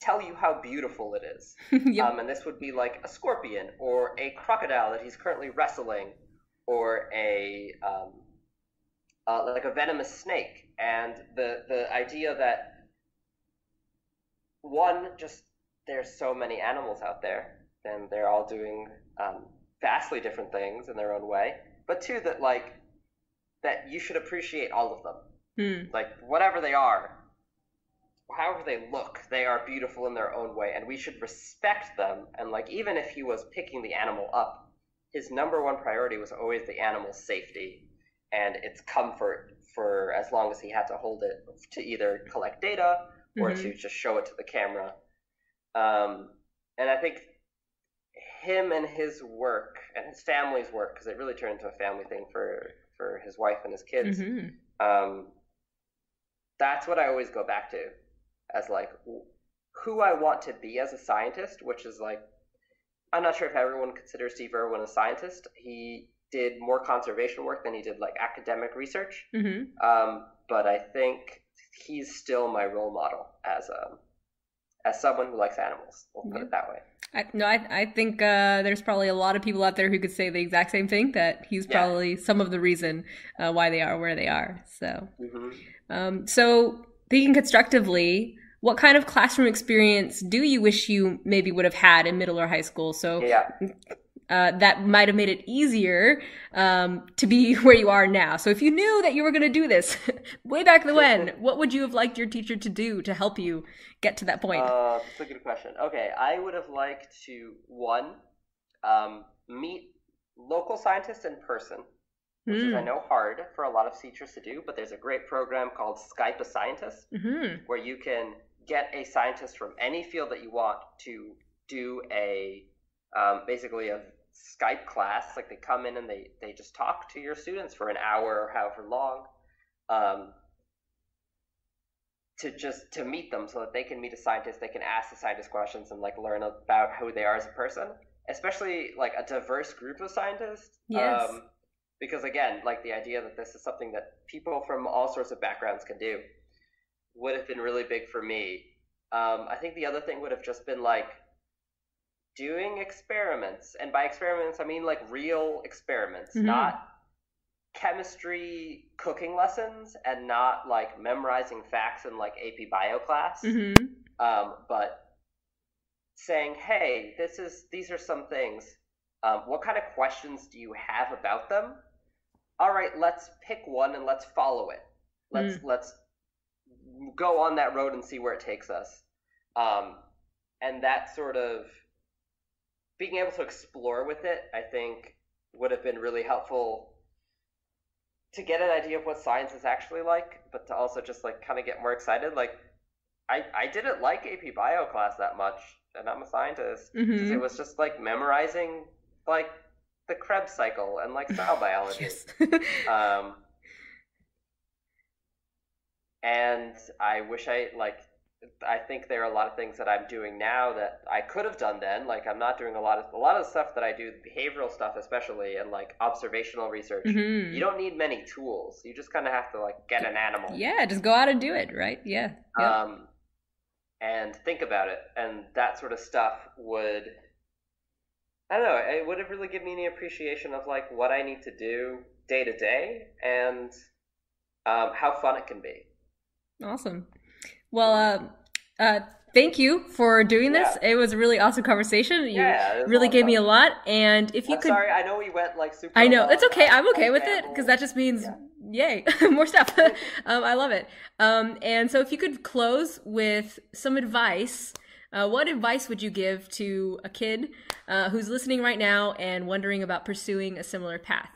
tell you how beautiful it is. Yep. And this would be like a scorpion or a crocodile that he's currently wrestling, or like a venomous snake. And the idea that one, just there's so many animals out there and they're all doing vastly different things in their own way, but two, that like that you should appreciate all of them. Like whatever they are, however they look, they are beautiful in their own way, and we should respect them. And like, even if he was picking the animal up, his number one priority was always the animal's safety and its comfort for as long as he had to hold it, to either collect data or to just show it to the camera. And I think him and his work and his family's work, because it really turned into a family thing for his wife and his kids, that's what I always go back to as like who I want to be as a scientist, which is like, I'm not sure if everyone considers Steve Irwin a scientist. He did more conservation work than he did like academic research. But I think he's still my role model as someone who likes animals. We'll put it that way. I think there's probably a lot of people out there who could say the exact same thing, that he's probably some of the reason why they are where they are. So, so thinking constructively, what kind of classroom experience do you wish you maybe would have had in middle or high school? So that might have made it easier to be where you are now. So if you knew that you were going to do this way back when, what would you have liked your teacher to do to help you get to that point? That's a good question. Okay, I would have liked to, one, meet local scientists in person, which is, I know, hard for a lot of teachers to do, but there's a great program called Skype a Scientist, where you can get a scientist from any field that you want to do basically a Skype class. Like they come in and they just talk to your students for an hour or however long, to meet them so that they can meet a scientist, they can ask the scientist questions and like learn about who they are as a person, especially like a diverse group of scientists. Yes. Because again, like the idea that this is something that people from all sorts of backgrounds can do would have been really big for me. I think the other thing would have just been like doing experiments, and by experiments I mean like real experiments, not chemistry cooking lessons, and not like memorizing facts in like AP bio class, but saying, hey, these are some things, what kind of questions do you have about them? All right, let's pick one and let's follow it. Let's go on that road and see where it takes us. And that sort of being able to explore with it, I think, would have been really helpful to get an idea of what science is actually like, but to also just like kind of get more excited. Like, I didn't like AP bio class that much, and I'm a scientist. It was just like memorizing like the Krebs cycle and like cell biology. And I wish I think there are a lot of things that I'm doing now that I could have done then. Like, I'm not doing a lot of the stuff that I do, the behavioral stuff especially, and like observational research. You don't need many tools. You just kind of have to like get an animal. Yeah, just go out and do it, right? Yeah. And think about it, and that sort of stuff would, I don't know, it would have really given me an appreciation of like what I need to do day to day, and how fun it can be. Awesome. Well, thank you for doing this. Yeah. It was a really awesome conversation. You really gave me a lot. And if you could, sorry, I know we went like super. I know long. It's okay. I'm okay with it, because that just means yay, more stuff. I love it. And so, if you could close with some advice, what advice would you give to a kid who's listening right now and wondering about pursuing a similar path?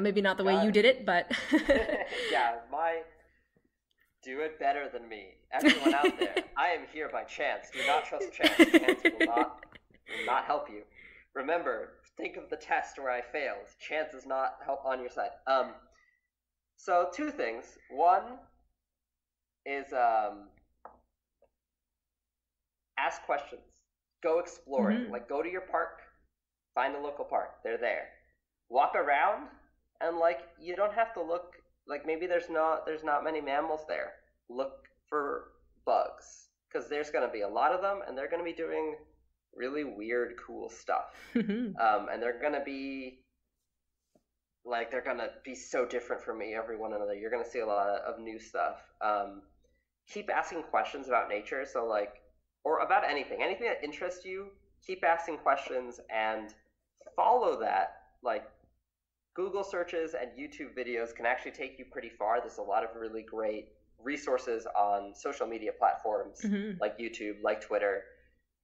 Maybe not the way you did it, but yeah, do it better than me. Everyone out there, I am here by chance. Do not trust chance. Chance will not help you. Remember, think of the test where I failed. Chance is not help on your side. So two things. One is ask questions. Go explore it. Like, go to your park, find the local park. They're there. Walk around, and you don't have to look. Maybe there's not many mammals there. Look for bugs, because there's going to be a lot of them, and they're going to be doing really weird, cool stuff. And they're going to be so different from every one another. You're going to see a lot of new stuff. Keep asking questions about nature. So or about anything that interests you, keep asking questions and follow that. Google searches and YouTube videos can actually take you pretty far. There's a lot of really great resources on social media platforms like YouTube, like Twitter,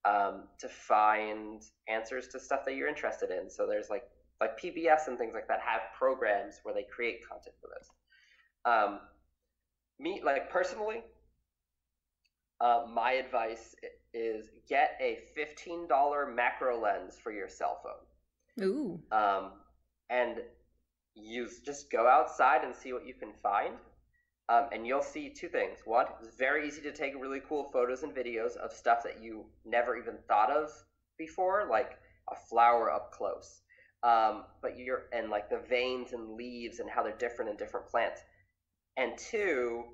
to find answers to stuff that you're interested in. So there's like PBS and things like that have programs where they create content for this. Me, personally, my advice is get a $15 macro lens for your cell phone. Ooh. And just go outside and see what you can find. And you'll see two things. One, it's very easy to take really cool photos and videos of stuff that you never even thought of before, like a flower up close. But the veins and leaves and how they're different in different plants. And two,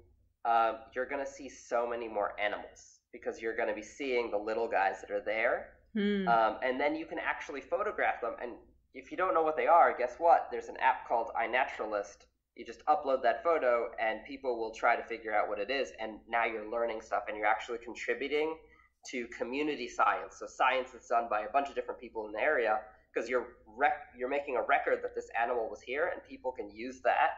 you're going to see so many more animals because you're going to be seeing the little guys that are there. And then you can actually photograph them. And if you don't know what they are, guess what? There's an app called iNaturalist. You just upload that photo and people will try to figure out what it is. And now you're learning stuff and you're actually contributing to community science. So science is done by a bunch of different people in the area because you're making a record that this animal was here and people can use that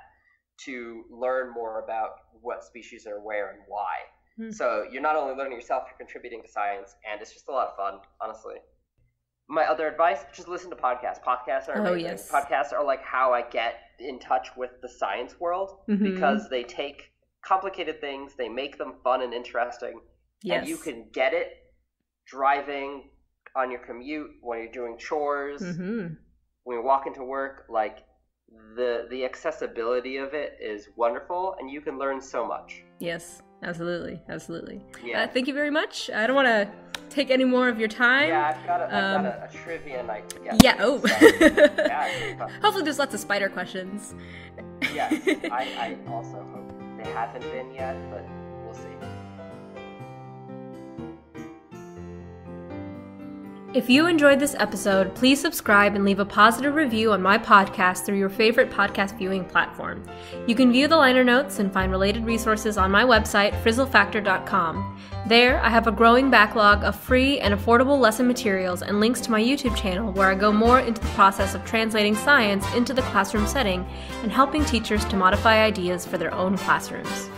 to learn more about what species are where and why. So you're not only learning yourself, you're contributing to science, and it's just a lot of fun, honestly. My other advice, just listen to podcasts. Podcasts are amazing. Yes. Podcasts are how I get in touch with the science world because they take complicated things, they make them fun and interesting, and you can get it driving, on your commute, when you're doing chores, when you're walking to work, The accessibility of it is wonderful, and you can learn so much. Yes, absolutely. Yeah. Thank you very much. I don't want to take any more of your time. Yeah, I've got a trivia night together. Yeah, hopefully there's lots of spider questions. Yes, I also hope they haven't been yet, but we'll see. If you enjoyed this episode, please subscribe and leave a positive review on my podcast through your favorite podcast viewing platform. You can view the liner notes and find related resources on my website, frizzlefactor.com. There, I have a growing backlog of free and affordable lesson materials and links to my YouTube channel where I go more into the process of translating science into the classroom setting and helping teachers to modify ideas for their own classrooms.